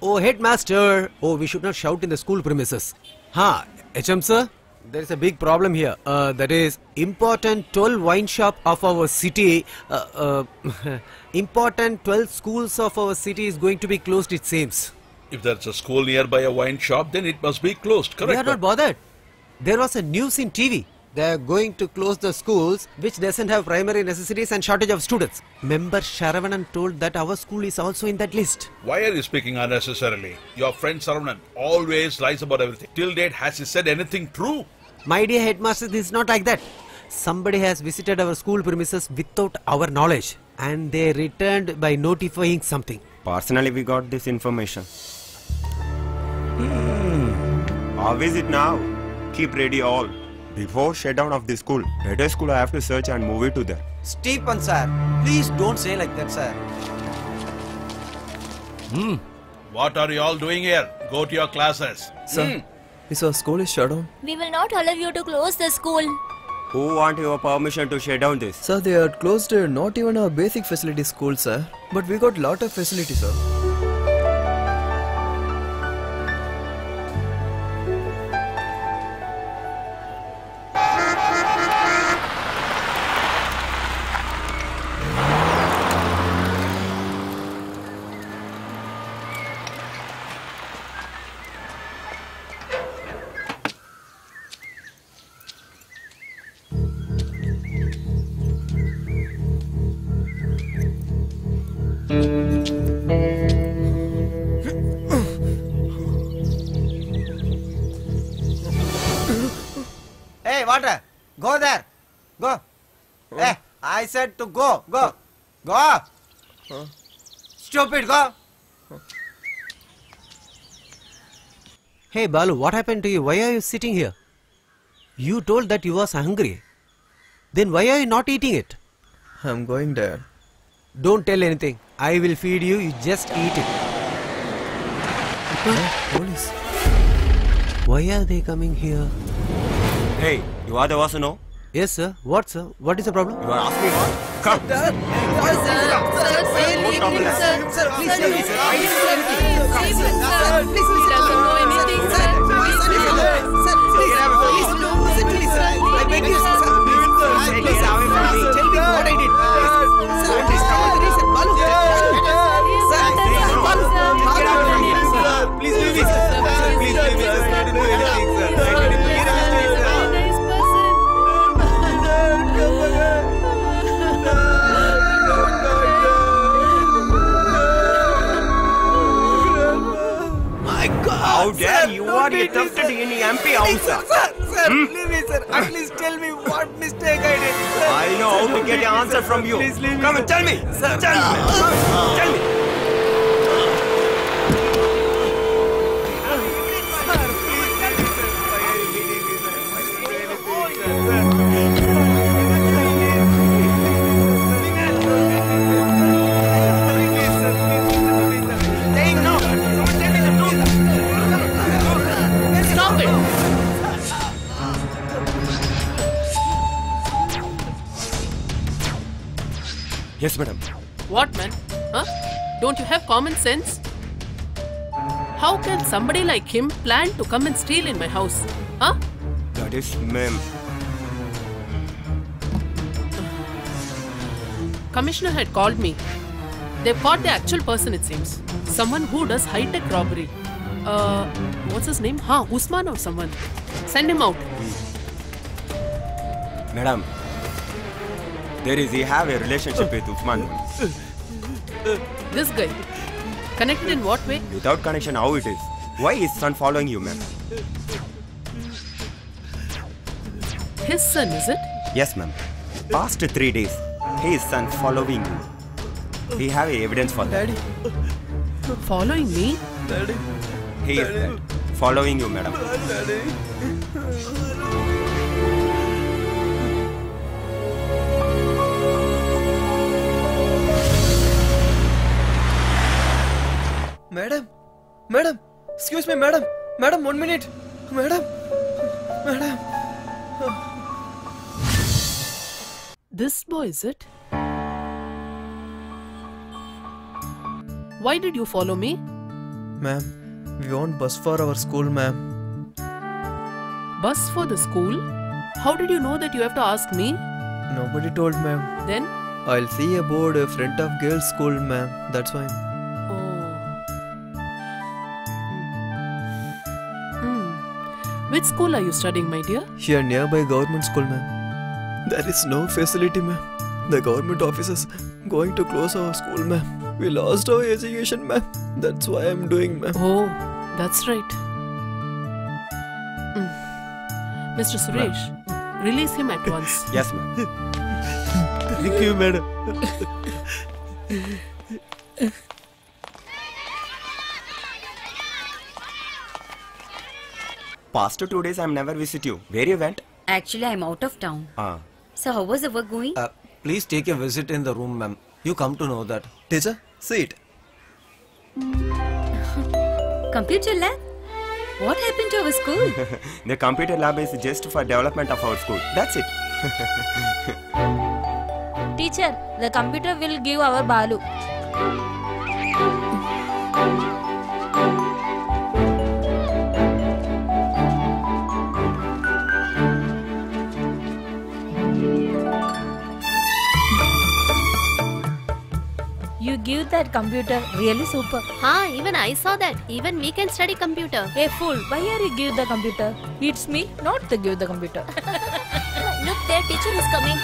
Oh, headmaster. Oh, we should not shout in the school premises. Ha, H M sir, there is a big problem here. Uh, that is, important twelve wine shop of our city, uh, uh, important twelve schools of our city is going to be closed, it seems. If there's a school nearby a wine shop, then it must be closed, correct? We are not bothered. There was a news in T V. They are going to close the schools which doesn't have primary necessities and shortage of students. Member Saravanan told that our school is also in that list. Why are you speaking unnecessarily? Your friend Saravanan always lies about everything. Till date, has he said anything true? My dear headmaster, this is not like that. Somebody has visited our school premises without our knowledge and they returned by notifying something. Personally, we got this information. Hmm. How is it now? Keep ready all. Before shutdown of the school, better school I have to search and move it to there. Stephen sir, please don't say like that sir. Hmm. What are you all doing here? Go to your classes. Sir, hmm. Is our school is shut down? We will not allow you to close the school. Who want your permission to shut down this? Sir, they are closed uh, not even our basic facility school sir. But we got lot of facilities sir. To go, go, go! Huh? Stupid, go! Huh? Hey Balu, what happened to you? Why are you sitting here? You told that you was hungry. Then why are you not eating it? I'm going there. Don't tell anything. I will feed you, you just eat it. Huh? Police. Why are they coming here? Hey, you are the Vasu, no? Yes sir, what sir? What is the problem? You are asking what? Come! Sir, sir, please tell me sir. I didn't do anything. Please listen sir. Please listen sir. Sir, please don't listen to me sir. I beg you sir. Please tell me what I did. Sir, please come on the reason. Balu sir. Sir, Balu sir. Please leave me sir. Please leave me sir. I didn't do anything sir. I didn't do anything sir. How dare you are interrupted in the M P house? Sir, sir, leave me, sir. At least tell me what mistake I did. I know how to get an answer from you. Come and tell me. Sir, tell me. Tell me. Yes, madam. What, man? Huh? Don't you have common sense? How can somebody like him plan to come and steal in my house? Huh? That is, ma'am. Commissioner had called me. They've caught the actual person, it seems. Someone who does high-tech robbery. Uh, what's his name? Huh, Usman or someone. Send him out. Hmm. Madam. There is, he have a relationship with Usman. This guy, Connected in what way? Without connection, how it is. Why is son following you, ma'am? His son, is it? Yes, ma'am. Past three days, his son following you. We have evidence for that. Daddy. Following me? Daddy. He is Daddy. That. Following you, madam. Daddy. Madam, madam, excuse me, madam, madam, one minute, madam, madam. This boy, is it? Why did you follow me? Ma'am, we want bus for our school, ma'am. Bus for the school? How did you know that you have to ask me? Nobody told, ma'am. Then? I'll see a board in front of girls' school, ma'am. That's why. Which school are you studying, my dear? Here nearby government school, ma'am. There is no facility, ma'am. The government offices going to close our school, ma'am. We lost our education, ma'am. That's why I'm doing, ma'am. Oh, that's right. Mm. Mister Suresh, ma'am. Release him at once. Yes, ma'am. Thank you, madam. Past two days I have never visited you. Where you went? Actually, I am out of town. Ah. So how was the work going? Uh, please take a visit in the room, ma'am. You come to know that. Teacher, sit. Computer lab? What happened to our school? The computer lab is just for development of our school. That's it. Teacher, the computer will give our Balu. You give that computer really super. Ha, even I saw that. Even we can study computer. Hey fool, why are you give the computer? It's me, not the give the computer. Look, their teacher is coming.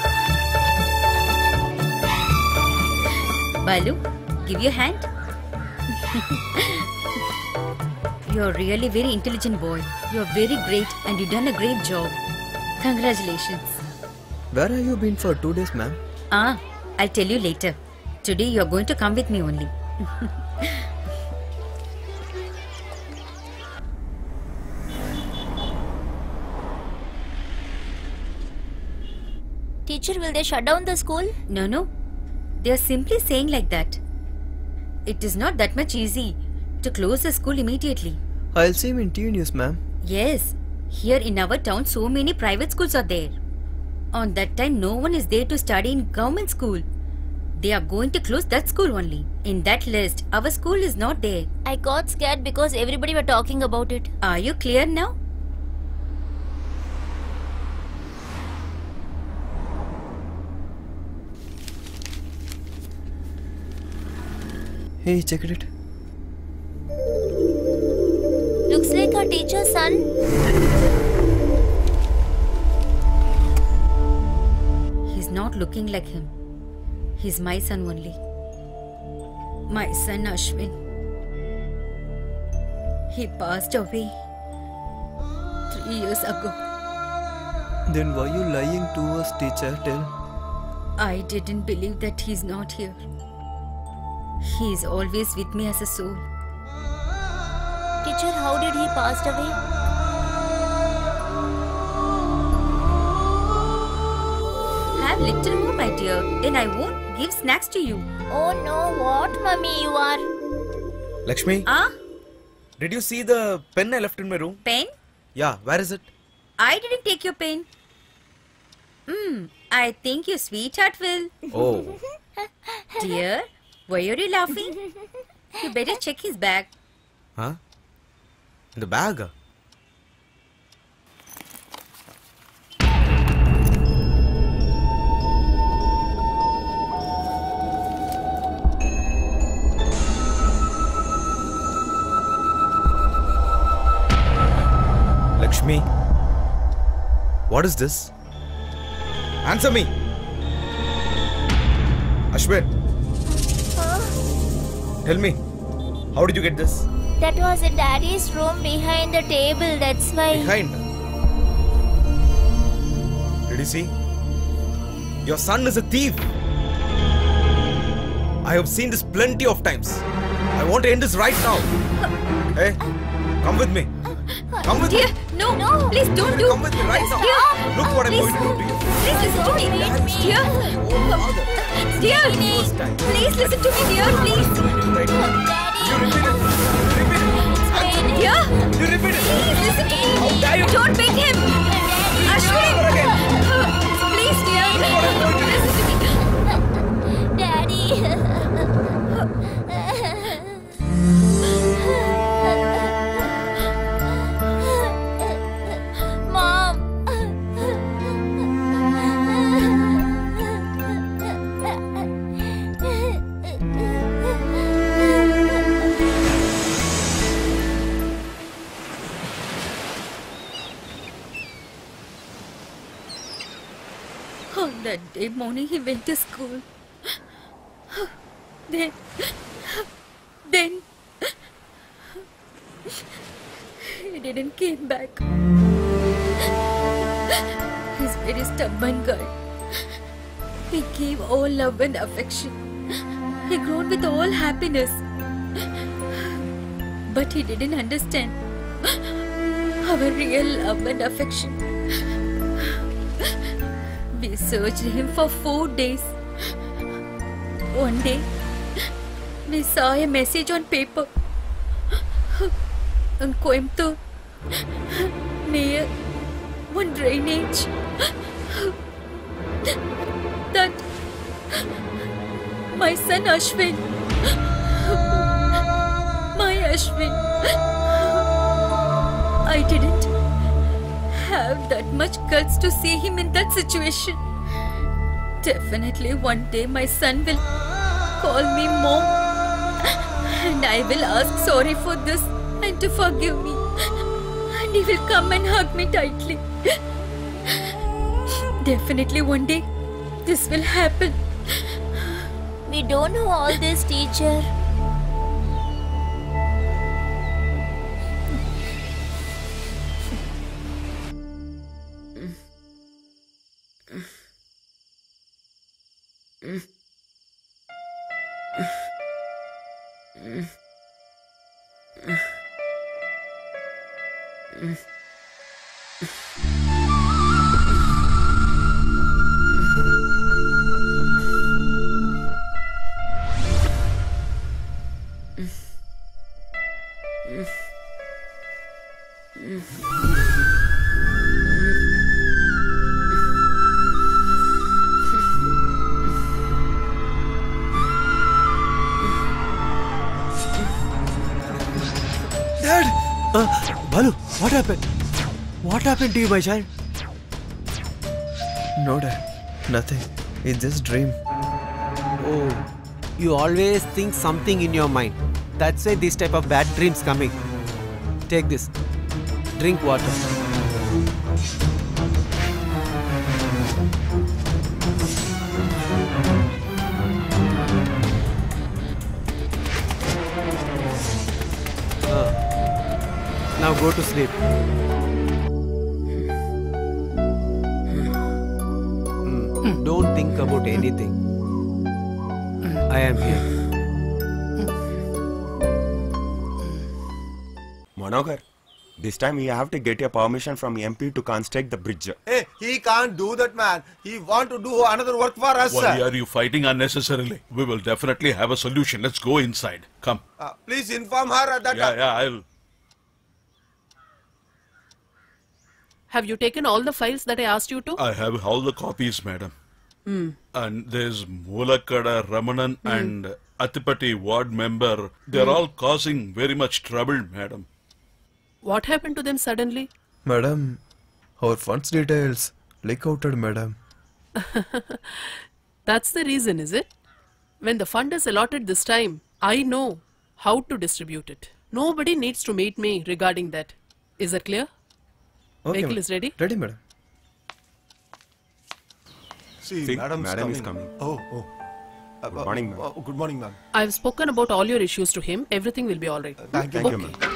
Balu, give your hand. You're really very intelligent boy. You're very great and you've done a great job. Congratulations. Where have you been for two days, ma'am? Ah, I'll tell you later. Today you are going to come with me only. Teacher, will they shut down the school? No, no. They are simply saying like that. It is not that much easy to close the school immediately. I'll see him in Tunis, ma'am. Yes. Here in our town, so many private schools are there. On that time, no one is there to study in government school. They are going to close that school only. In that list, our school is not there. I got scared because everybody were talking about it. Are you clear now? Hey, check it. Looks like our teacher's son. He's not looking like him. He's my son only. My son Ashwin. He passed away three years ago. Then why are you lying to us, teacher? Tell. I didn't believe that he's not here. He is always with me as a soul. Teacher, how did he pass away? Have little more, my dear. Then I won't give snacks to you. Oh no, what mummy you are. Lakshmi? Ah? Did you see the pen I left in my room? Pen? Yeah, where is it? I didn't take your pen. Hmm, I think your sweetheart will. Oh. Dear, why are you laughing? You better check his bag. Huh? The bag? Lakshmi, what is this? Answer me! Ashwin, huh? Tell me, How did you get this? That was in Daddy's room behind the table. That's why. Behind? Did you see? Your son is a thief. I have seen this plenty of times. I want to end this right now. Hey, come with me. Come with Dear, me. No, no, please don't do. Come with me right now. Dear, look what please, I'm going to do to you. Please listen to me, dear. Dear, please listen to me, dear. Please. You repeat it. Repeat it. Dear, you repeat it. Please listen to me. Don't make him. Ashwin, please, dear. Listen to me, Daddy. That day morning he went to school. Then, then he didn't came back. He's very stubborn girl. He gave all love and affection. He grown with all happiness. But he didn't understand our real love and affection. We searched him for four days. One day, we saw a message on paper. On Coimbatore, near one drainage, that my son Ashwin, my Ashwin, I didn't have that much guts to see him in that situation. Definitely one day my son will call me mom and I will ask sorry for this and to forgive me, and he will come and hug me tightly. Definitely one day this will happen. We don't know all this, teacher. What happened? What happened to you, my child? No, Dad. Nothing. It's just dream. Oh, you always think something in your mind. That's why this type of bad dreams coming. Take this. Drink water. Now go to sleep. Mm. Don't think about anything. I am here. Manogar, this time you have to get your permission from M P to construct the bridge. Hey, he can't do that, man. He wants to do another work for us. Why are you fighting unnecessarily? We will definitely have a solution. Let's go inside. Come. Uh, please inform her that. Yeah, yeah, I will. Have you taken all the files that I asked you to? I have all the copies, madam. Mm. And there's Mulakada, Ramanan mm. and Atipati ward member. They're mm. all causing very much trouble, madam. What happened to them suddenly? Madam, our funds details leak outed, madam. That's the reason, is it? When the fund is allotted this time, I know how to distribute it. Nobody needs to meet me regarding that. Is that clear? Okay, vehicle is ready. Ready, madam. See, madam is coming. Oh, oh. Uh, good morning, ma'am. Uh, good morning, ma'am. I have spoken about all your issues to him. Everything will be all right. Uh, thank you, okay. you ma'am.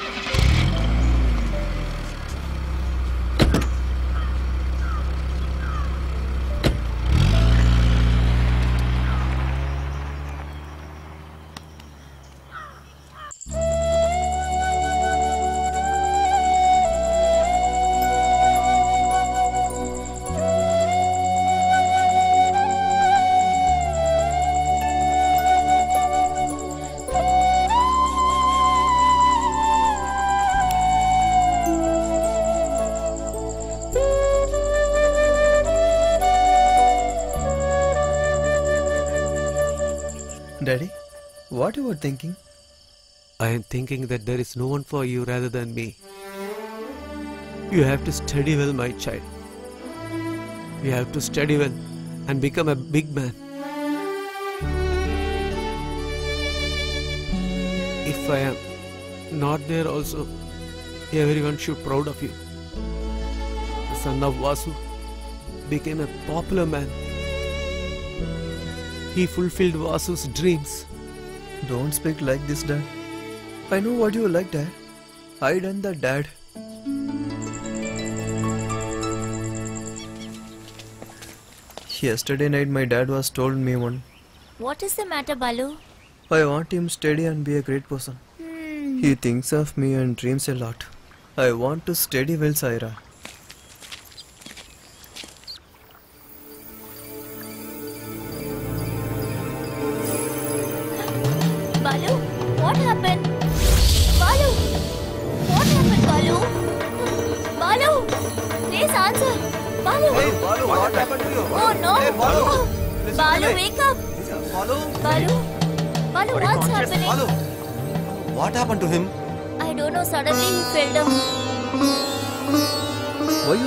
Daddy, what you were thinking? I am thinking that there is no one for you rather than me. You have to study well, my child. You have to study well and become a big man. If I am not there also, everyone should be proud of you. The son of Vasu became a popular man. He fulfilled Vasu's dreams. Don't speak like this, Dad. I know what you like, Dad. I done that, Dad. Yesterday night, my dad was told me one. What is the matter, Balu? I want him steady and be a great person. Hmm. He thinks of me and dreams a lot. I want to study well, Saira.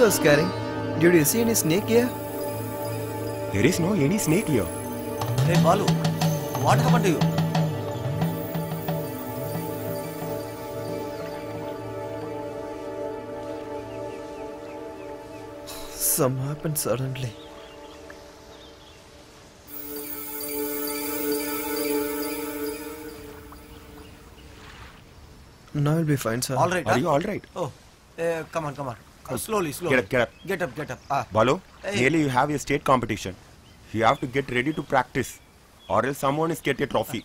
Scaring. Did you see any snake here? There is no any snake here. Hey Balu, what happened to you? Some happened suddenly. Now I'll be fine, sir. All right. Are huh? you all right? Oh, uh, come on, come on. Uh, slowly, slowly. Get up, get up. Get up, get up. Ah. Balu, hey. Nearly you have a state competition. You have to get ready to practice. Or else someone is get a trophy.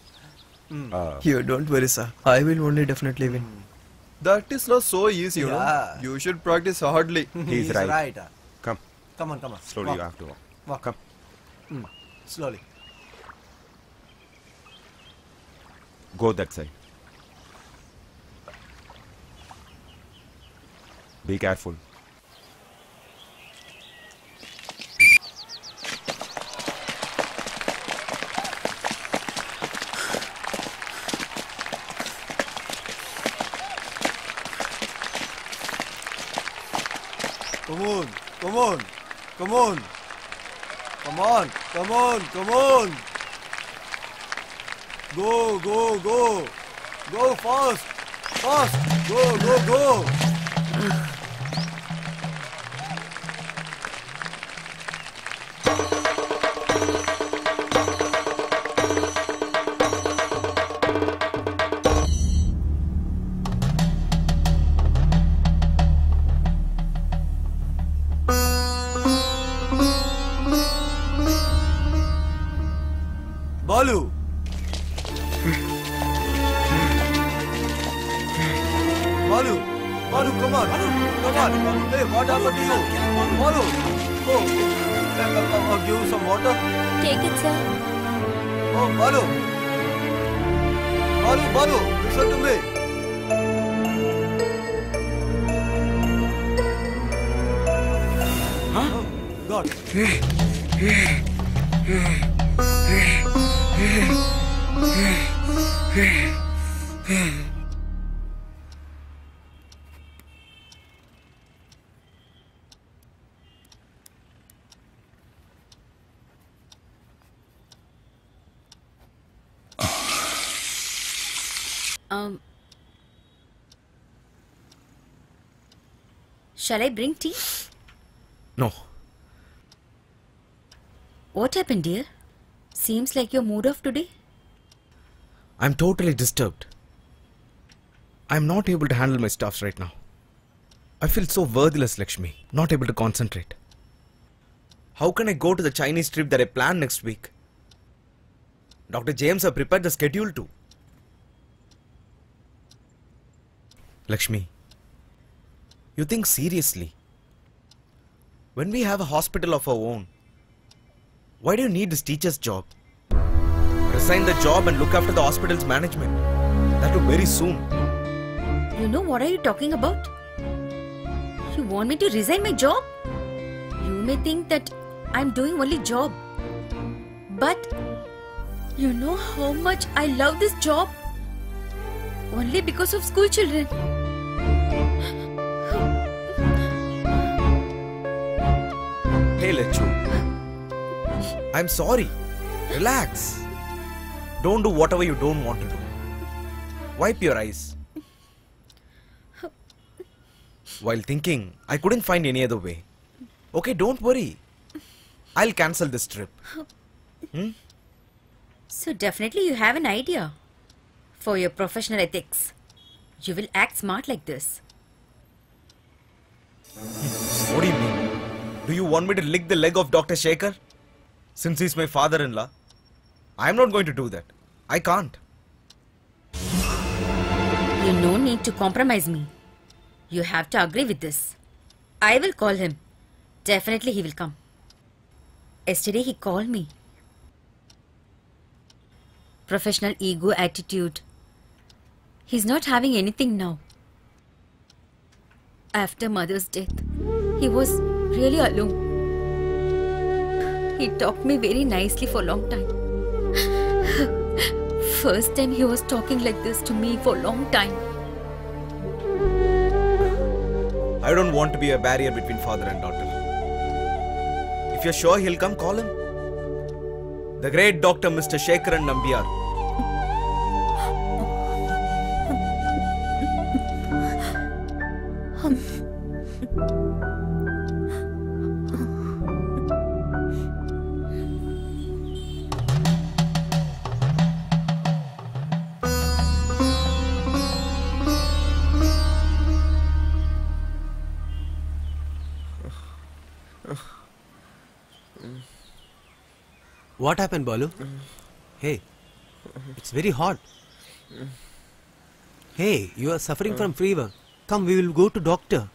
Mm. Uh, you don't worry, sir. I will only definitely win. That is not so easy, yeah. you know. You should practice hardly. He's, He's right. right. Come. Come on, come on. Slowly walk. You have to walk. Walk. Come. Mm. Slowly. Go that side. Be careful. Come on, come on, come on, come on, come on, come on. Go, go, go, go fast, fast, go, go, go. Um, shall I bring tea? No. What happened, dear? Seems like you're mood off today. I'm totally disturbed. I'm not able to handle my stuffs right now. I feel so worthless, Lakshmi. Not able to concentrate. How can I go to the Chinese trip that I planned next week? Doctor James have prepared the schedule too. Lakshmi, you think seriously. When we have a hospital of our own, why do you need this teacher's job? Resign the job and look after the hospital's management. That too very soon. You know what are you talking about? You want me to resign my job? You may think that I'm doing only job. But you know how much I love this job? Only because of school children. Hey Lechu, I'm sorry. Relax. Don't do whatever you don't want to do. Wipe your eyes. While thinking, I couldn't find any other way. Okay, don't worry. I'll cancel this trip. Hmm? So definitely you have an idea for your professional ethics. You will act smart like this. What do you mean? Do you want me to lick the leg of Doctor Shekhar? Since he's my father-in-law, I'm not going to do that. I can't. You no need to compromise me. You have to agree with this. I will call him. Definitely he will come. Yesterday he called me. Professional ego attitude. He's not having anything now. After mother's death, he was really alone. He talked me very nicely for a long time. First time he was talking like this to me for a long time. I don't want to be a barrier between father and daughter. If you're sure he'll come, call him. The great doctor, Mister Shekharan Nambiar. What happened, Balu? Hey, it's very hot. Hey, you are suffering from fever. Come, we will go to doctor.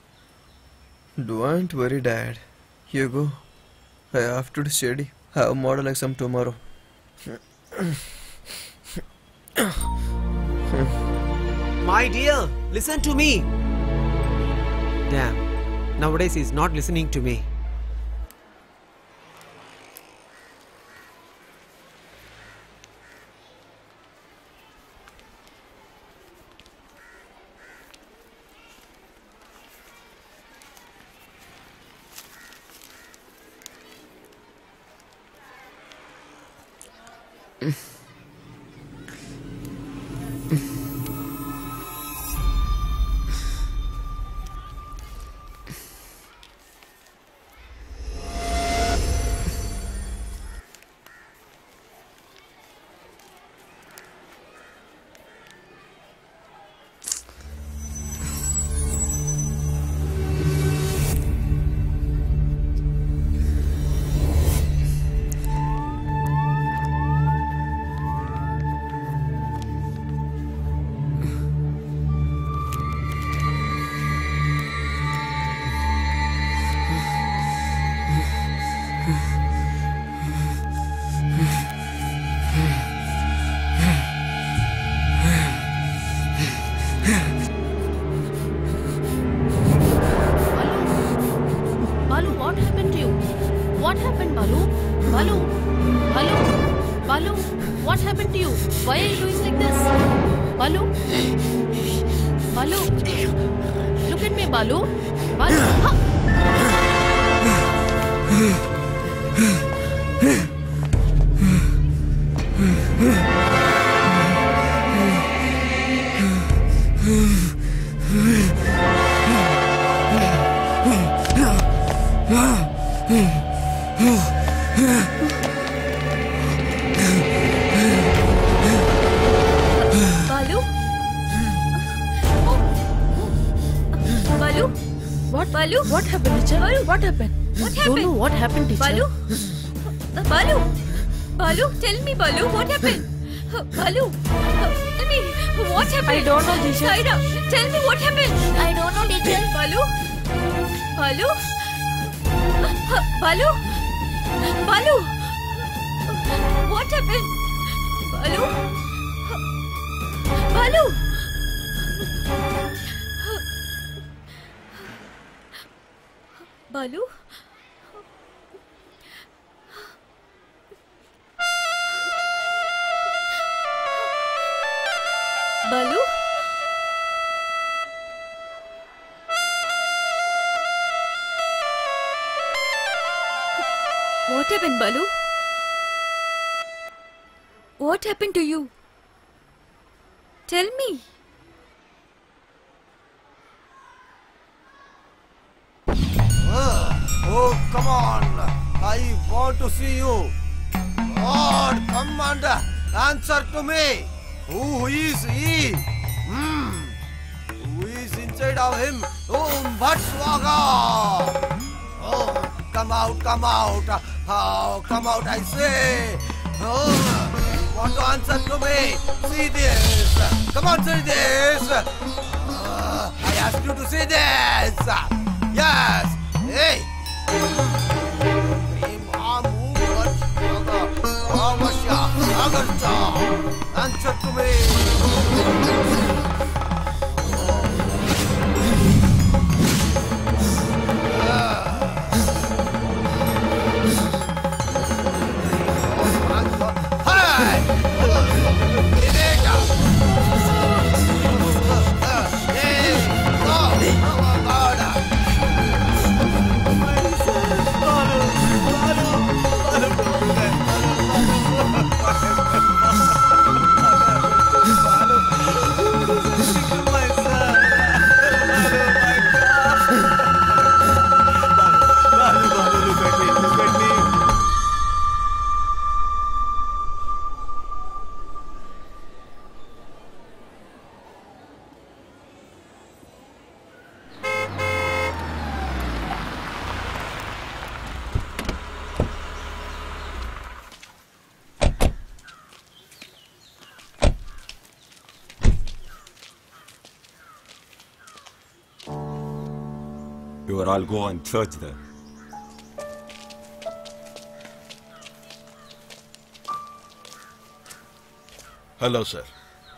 Don't worry, Dad. You go. I have to study. Have a model exam tomorrow. My dear, listen to me. Damn, nowadays he's not listening to me. What? Balu? What happened, teacher? Balu? What happened? What happened? Don't know what happened, teacher. Balu? Balu? Balu? Tell me, Balu, what happened? Balu? Tell me, what happened? I don't know, teacher. Saira, tell me what happened? I don't know, teacher. Balu? Balu? Balu? Balu? What happened? Balu? Balu? Balu? Balu? What happened, Balu? What happened to you? Tell me. Oh, come on! I want to see you! Lord, Commander, answer to me! Who is he? Hmm. Who is inside of him? Oh, Bhatswaga! Oh, come out, come out! Oh, come out, I say! Oh, want to answer to me? See this! Come on, see this! Uh, I asked you to see this! Yes! Hey! Answer to me. Or I'll go and search them. Hello, sir.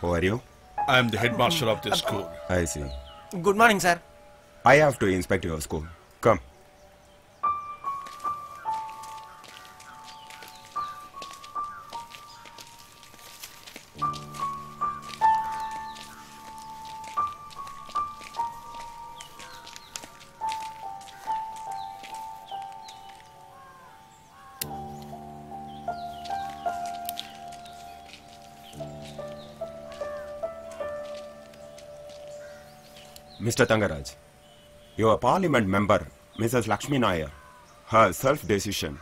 Who are you? I am the headmaster of this school. I see. Good morning, sir. I have to inspect your school. Come. Mister Tangaraj, your parliament member, Missus Lakshmi Nair, her self-decision.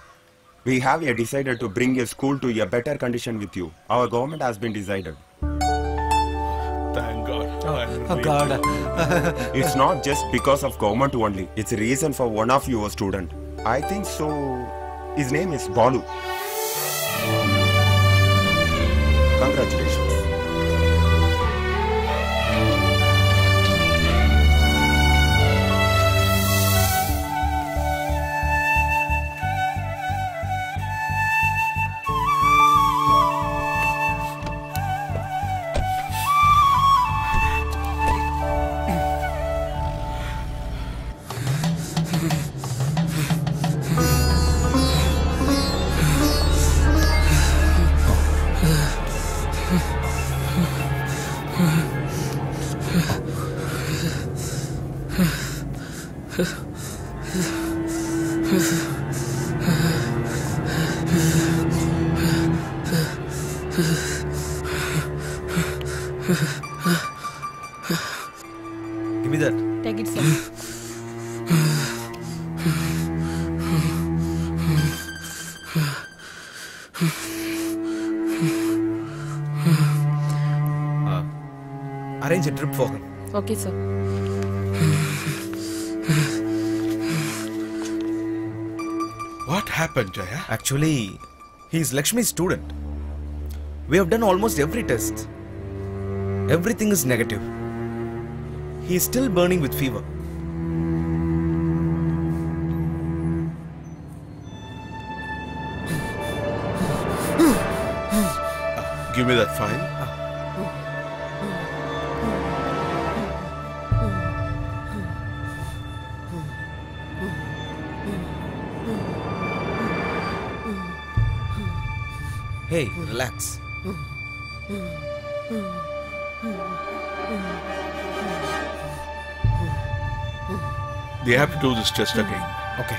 We have yet decided to bring your school to a better condition with you. Our government has been decided. Thank God. Oh, oh God. It's not just because of government only. It's a reason for one of your student. I think so. His name is Balu. Congratulations. Arrange a trip for him. Okay, sir. What happened, Jaya? Actually, he is Lakshmi's student. We have done almost every test. Everything is negative. He is still burning with fever. uh, give me that file. Hey, relax. They have to do this test again. Okay.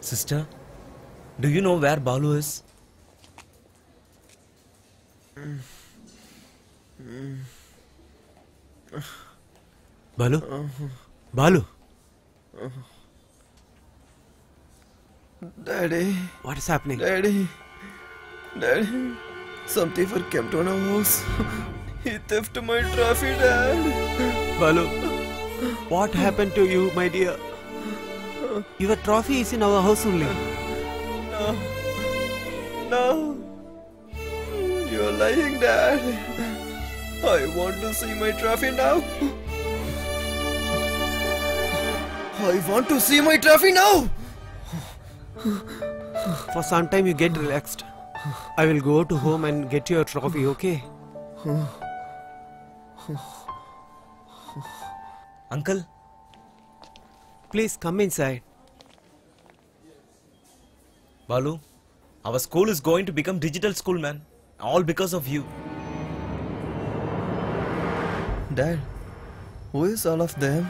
Sister, do you know where Balu is? Balu? Balu? Daddy. What is happening? Daddy. Daddy. Some thiefer came to our house. He theft my trophy, Dad. Balu. What happened to you, my dear? Your trophy is in our house only. No. No. You are lying, Dad. I want to see my trophy now. I want to see my trophy now! For some time you get relaxed. I will go to home and get your trophy, okay? Uncle, please come inside. Balu, our school is going to become digital school, man. All because of you. Dad, who is all of them?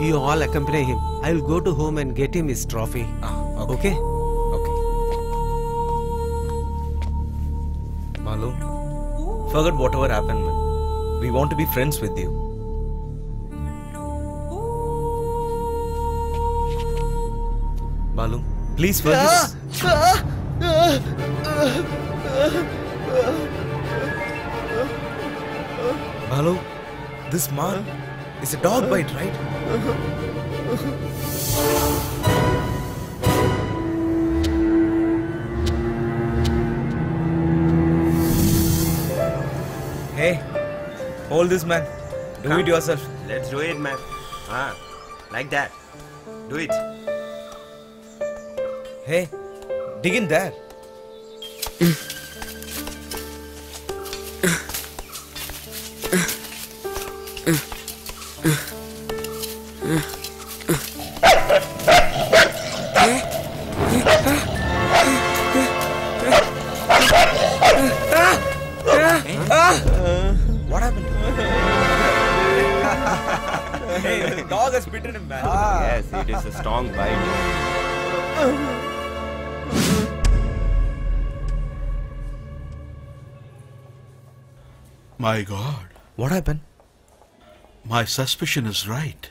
You all accompany him. I will go to home and get him his trophy. Ah, okay. Okay? Okay. Malu, forget whatever happened, man. We want to be friends with you. Malu, please forgive us. Ah! Ah! Ah! Malu, this man is a dog bite, right? Hey, hold this, man. Do Come. it yourself. Let's do it, man. Ah, like that. Do it. Hey, dig in there. My God. What happened? My suspicion is right.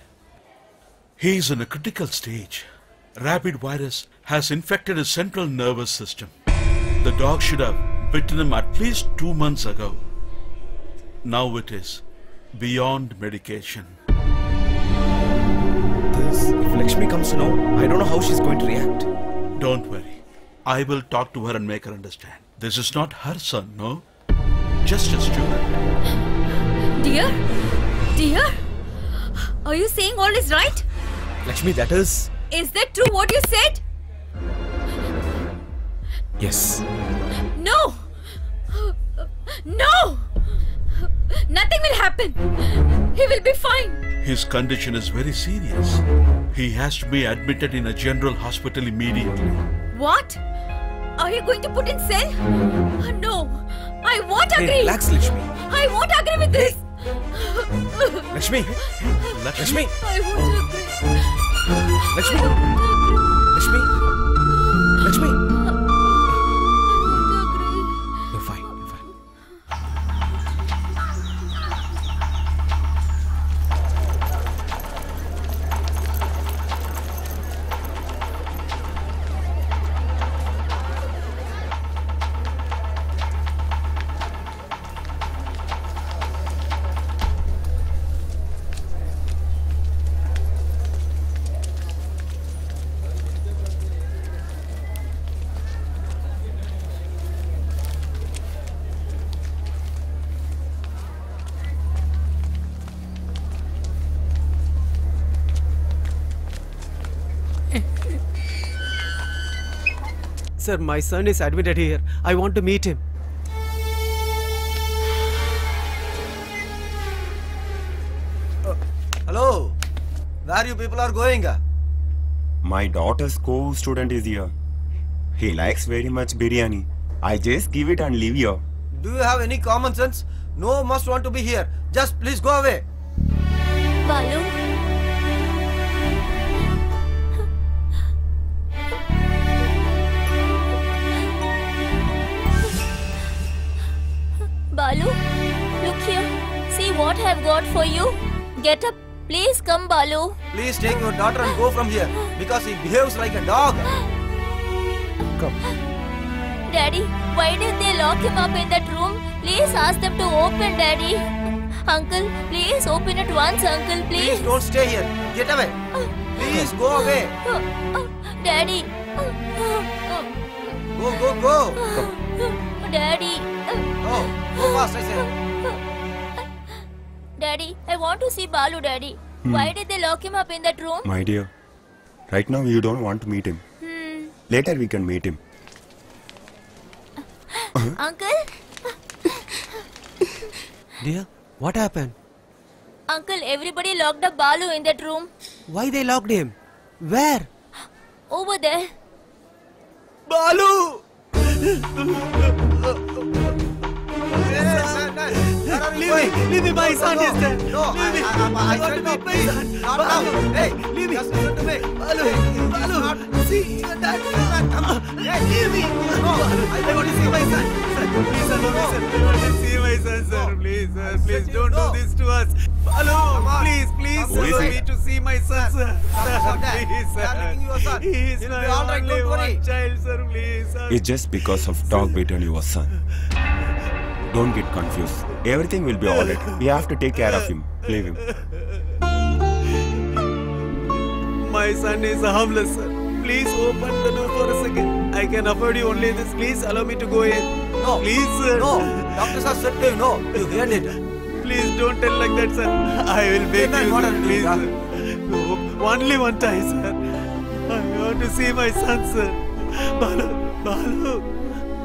He is in a critical stage. Rabid virus has infected his central nervous system. The dog should have bitten him at least two months ago. Now it is beyond medication. This, if Lakshmi comes to know, I don't know how she's going to react. Don't worry. I will talk to her and make her understand. This is not her son, no? Just a student. Dear? Dear? Are you saying all is right? Lakshmi, that is... Is that true what you said? Yes. No! No! Nothing will happen. He will be fine. His condition is very serious. He has to be admitted in a general hospital immediately. What? Are you going to put in cell? No. I won't agree. Hey, relax, Lakshmi. I won't agree with this. Lakshmi. Lakshmi. I won't agree. Lakshmi. Lakshmi. Lakshmi. You're fine. You're fine. Sir, my son is admitted here. I want to meet him. Uh, hello? Where you people are going? My daughter's co-student is here. He likes very much biryani. I just give it and leave here. Do you have any common sense? No must want to be here. Just please go away. Balu. Balu, look here. See what I have got for you. Get up. Please come, Balu. Please take your daughter and go from here. Because he behaves like a dog. Come. Daddy, why did they lock him up in that room? Please ask them to open, Daddy. Uncle, please open it once, Uncle, please. Please don't stay here. Get away. Please go away. Daddy. Go, go, go. Come. Daddy. Oh. Go fast, I say. Daddy, I want to see Balu, Daddy. Hmm. Why did they lock him up in that room? My dear, right now you don't want to meet him. Hmm. Later we can meet him. Uncle? Dear, what happened? Uncle, everybody locked up Balu in that room. Why they locked him? Where? Over there. Balu! Leave me, leave me, my son is there. No, leave me. I want to meet my son. Balu, hey, leave me. Listen to me. Balu, Balu, see, that is not coming. Leave me. No, I want to see my son. Sir, please, sir, I want to see my son, sir. Please, sir, please, don't do this to us. Balu, please, please, sir, I need to see my son, sir. Please, sir. He is my only one child, sir, please, sir. It's just because of dog bitten your son. Don't get confused. Everything will be alright. We have to take care of him. Leave him. My son is harmless, sir. Please open the door for a second. I can afford you only this. Please allow me to go in. No. Please, sir. No. Doctors are said to you. No. You heard it. Please don't tell like that, sir. I will beg you. Sir. Please, sir. No. Only one time, sir. I want to see my son, sir. Balu. Balu.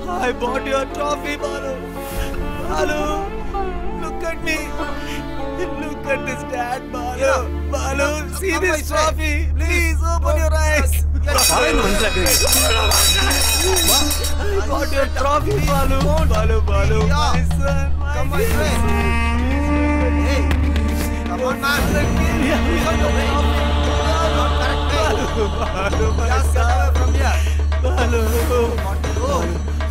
I bought your trophy, Balu. Balu, look at me. Look at this dad, Balu. Yeah. Balu, no, see no, this trophy. Please open no. your eyes. I got your trophy, Balu. Balu, Balu, my son, my Come my friend. Hey, come on, man. We got to wait. Balu, Balu, my son. Balu, Balu. Balu,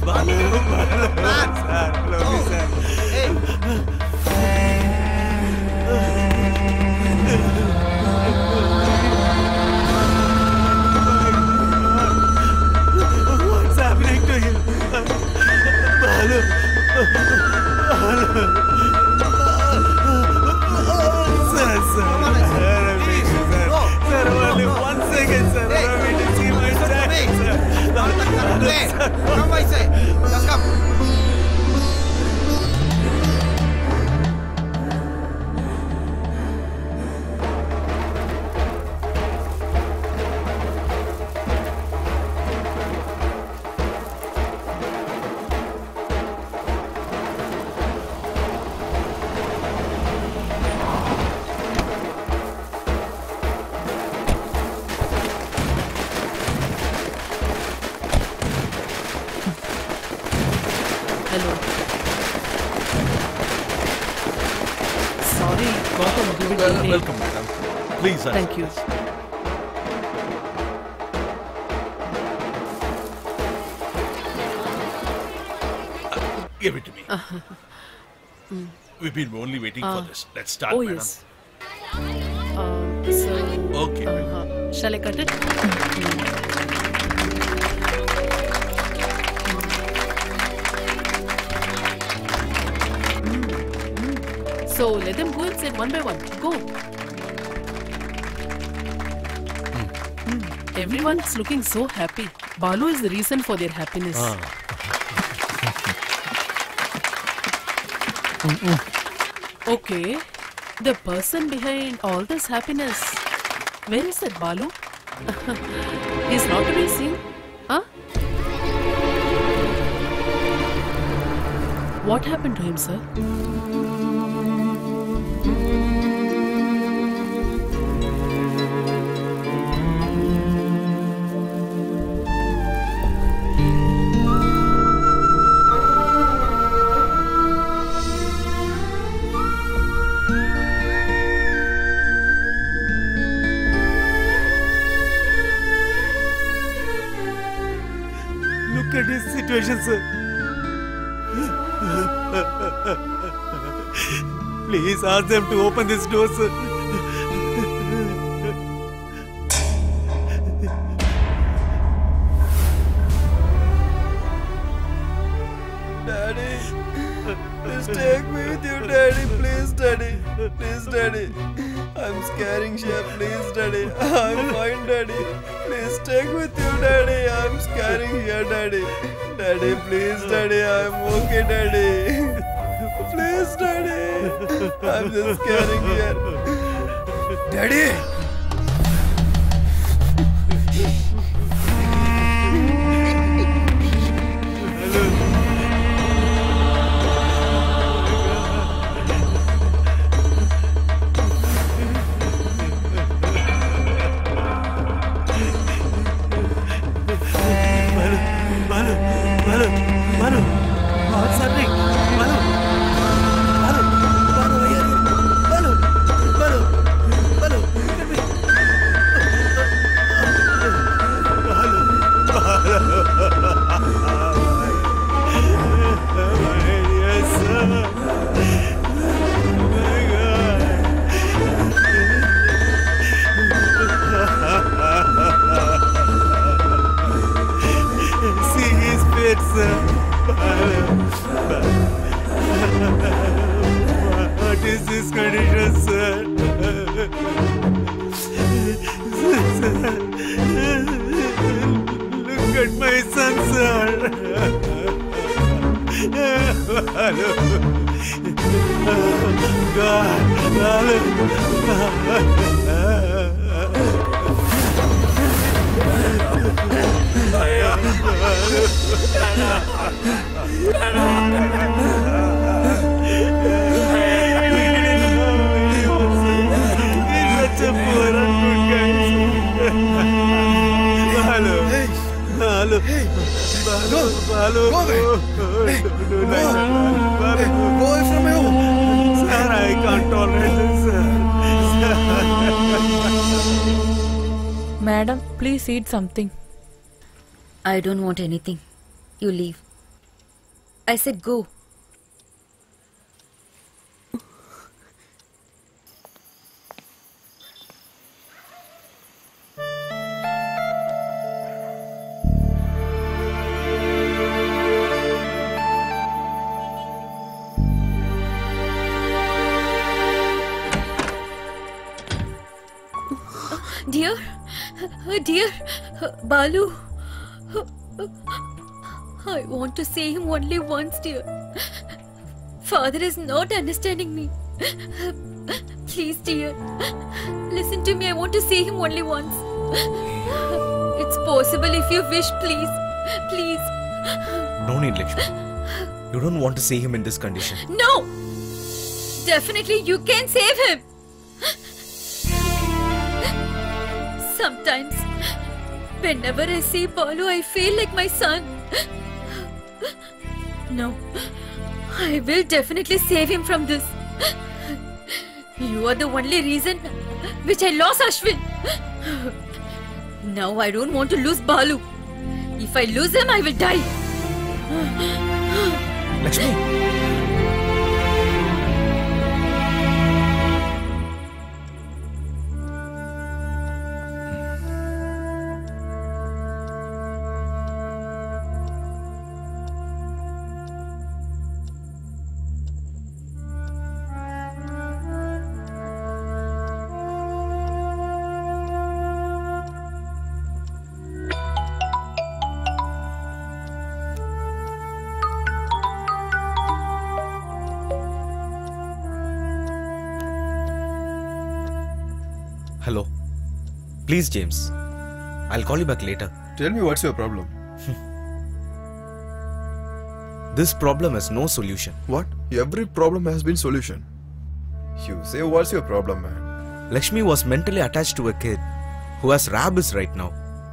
Balu, man, sir, love you, sir. Hey. What's happening to him? Balu, Balu. Sir, sir, sir, please, sir. Sir, only one second, sir. Hey. Come, I say. Let's come. Welcome, madam. Please, sir. Thank you. Uh, give it to me. Uh, mm. We've been only waiting uh, for this. Let's start, oh, madam. Yes. Uh, so, okay, uh, madam. Shall I cut it? Mm. So, let them go inside one by one. Go. Everyone's looking so happy. Balu is the reason for their happiness. Ah. Mm-mm. Okay. The person behind all this happiness. Where is that Balu? He's not to be seen. Huh? What happened to him, sir? Look at his situation, sir. Please ask them to open this door, sir. Daddy, please take me with you, Daddy. Please, Daddy. Please, Daddy. I'm scaring Shep. Please, Daddy. I'm fine, Daddy. Please take with you, Daddy. I'm scaring here, Daddy. Daddy, please, Daddy. I'm okay, Daddy. Please, Daddy. I'm just scaring here. Daddy! Manu, Manu, Manu, Manu, what's happening? Manu! What is this condition, sir? Look at my son, sir. God, I can't tolerate. Madam, please eat something. I don't want anything. You leave. I said go. Dear, dear, Balu. I want to see him only once, dear. Father is not understanding me. Please, dear, listen to me. I want to see him only once. It's possible if you wish, please. Please. No need, Lakshmi. You don't want to see him in this condition. No! Definitely you can save him. Sometimes, whenever I see Balu, I feel like my son. No, I will definitely save him from this. You are the only reason which I lost Ashwin. Now I don't want to lose Balu. If I lose him, I will die. Lakshmi! Hello. Please, James. I'll call you back later. Tell me what's your problem. This problem has no solution. What? Every problem has been solution. You say, what's your problem, man? Lakshmi was mentally attached to a kid who has rabies right now.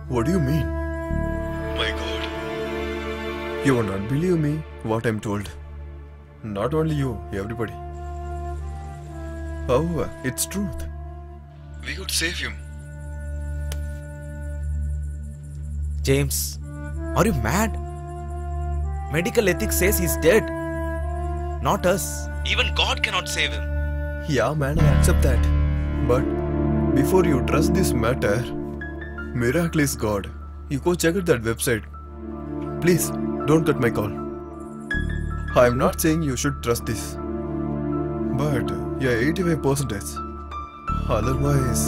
What do you mean? My God. You will not believe me what I'm told. Not only you, everybody. However, it's truth. We could save him. James, are you mad? Medical ethics says he's dead. Not us. Even God cannot save him. Yeah, man, I accept that. But before you trust this matter, miracle is God. You go check out that website. Please, don't cut my call. I am not saying you should trust this. But you're eighty-five percent. Otherwise...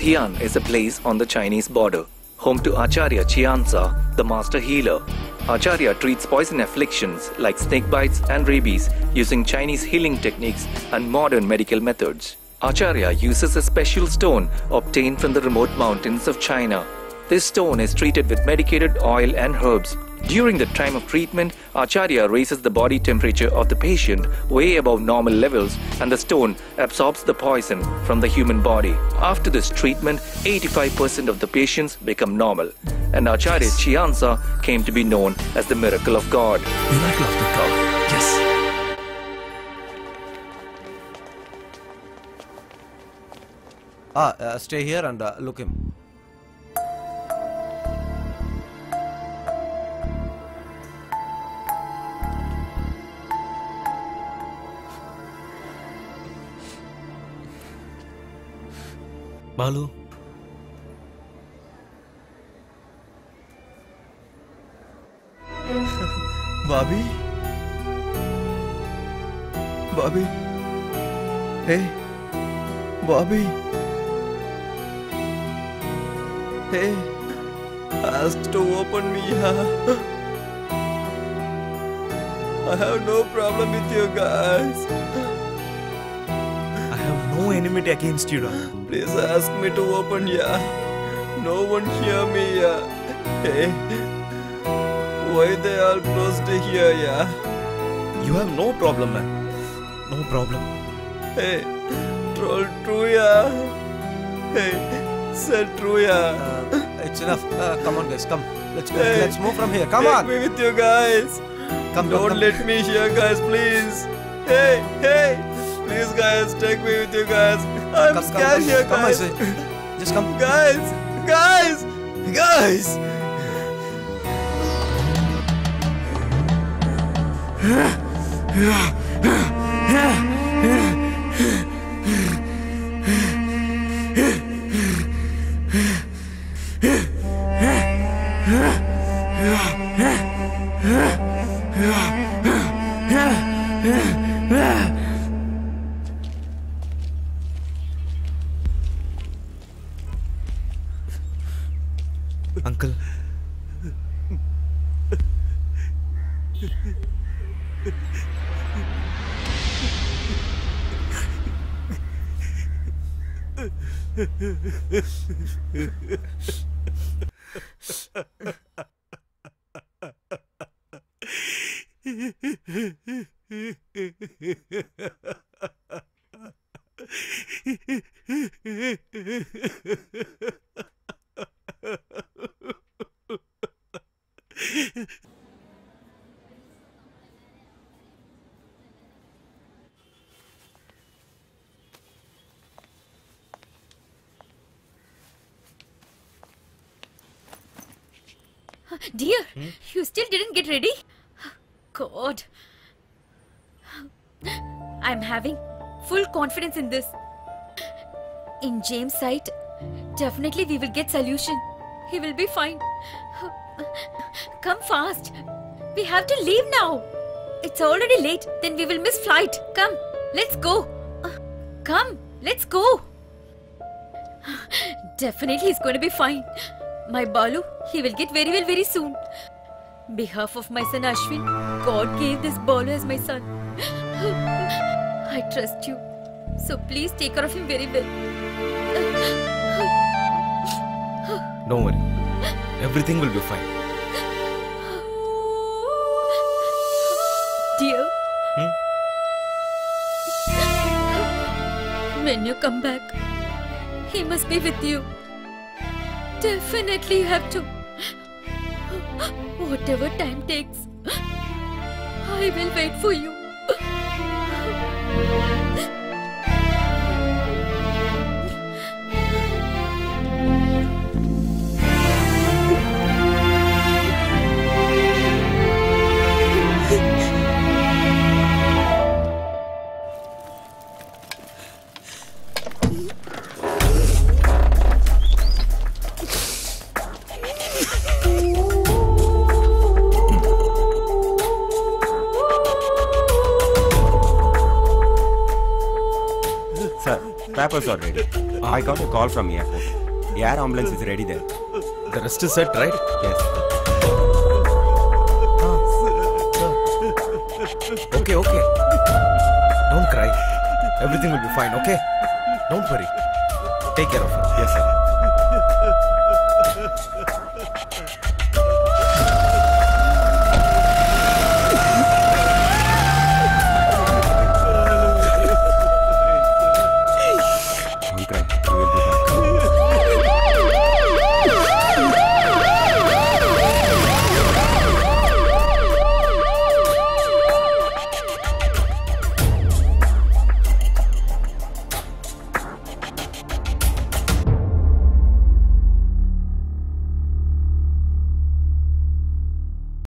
Tian is a place on the Chinese border, home to Acharya Xianzi, the master healer. Acharya treats poison afflictions like snake bites and rabies using Chinese healing techniques and modern medical methods. Acharya uses a special stone obtained from the remote mountains of China. This stone is treated with medicated oil and herbs. During the time of treatment, Acharya raises the body temperature of the patient way above normal levels and the stone absorbs the poison from the human body. After this treatment, eighty-five percent of the patients become normal. And Acharya yes. Xianza came to be known as the miracle of God. Miracle of the God, yes. Ah, uh, stay here and uh, look him. Balu, Bobby, Bobby, hey, Bobby, hey, ask to open me, huh? I have no problem with you guys. No enmity against you, Ram. Please ask me to open, yeah. No one hear me, yeah. Hey, why they are close to here, yeah? You have no problem, man. No problem. Hey, troll true, yeah. Hey, said true, yeah. Uh, it's enough. Uh, come on, guys, come. Let's go. Hey, let's move from here. Come on. Take me with you guys. Come, Don't come. let me here, guys, please. Hey, hey. Please guys, take me with you guys. I'm come, scared come, here come, guys. Come, I say. Just come. Guys, guys, guys. Uncle. Dear, hmm? You still didn't get ready? God. I'm having full confidence in this. In James' sight, definitely we will get solution. He will be fine. Come fast. We have to leave now. It's already late. Then we will miss flight. Come, let's go. Come, let's go. Definitely he's going to be fine. My Balu, he will get very well very soon. On behalf of my son Ashwin, God gave this Balu as my son. I trust you. So please take care of him very well. Don't worry. Everything will be fine. Dear, hmm? When you come back, he must be with you. Definitely have to. Whatever time takes, I will wait for you. Papers are ready. I got a call from airport. The air ambulance is ready there. The rest is set, right? Yes. Ah. Okay, okay. Don't cry. Everything will be fine, okay? Don't worry. Take care of it. Yes, sir.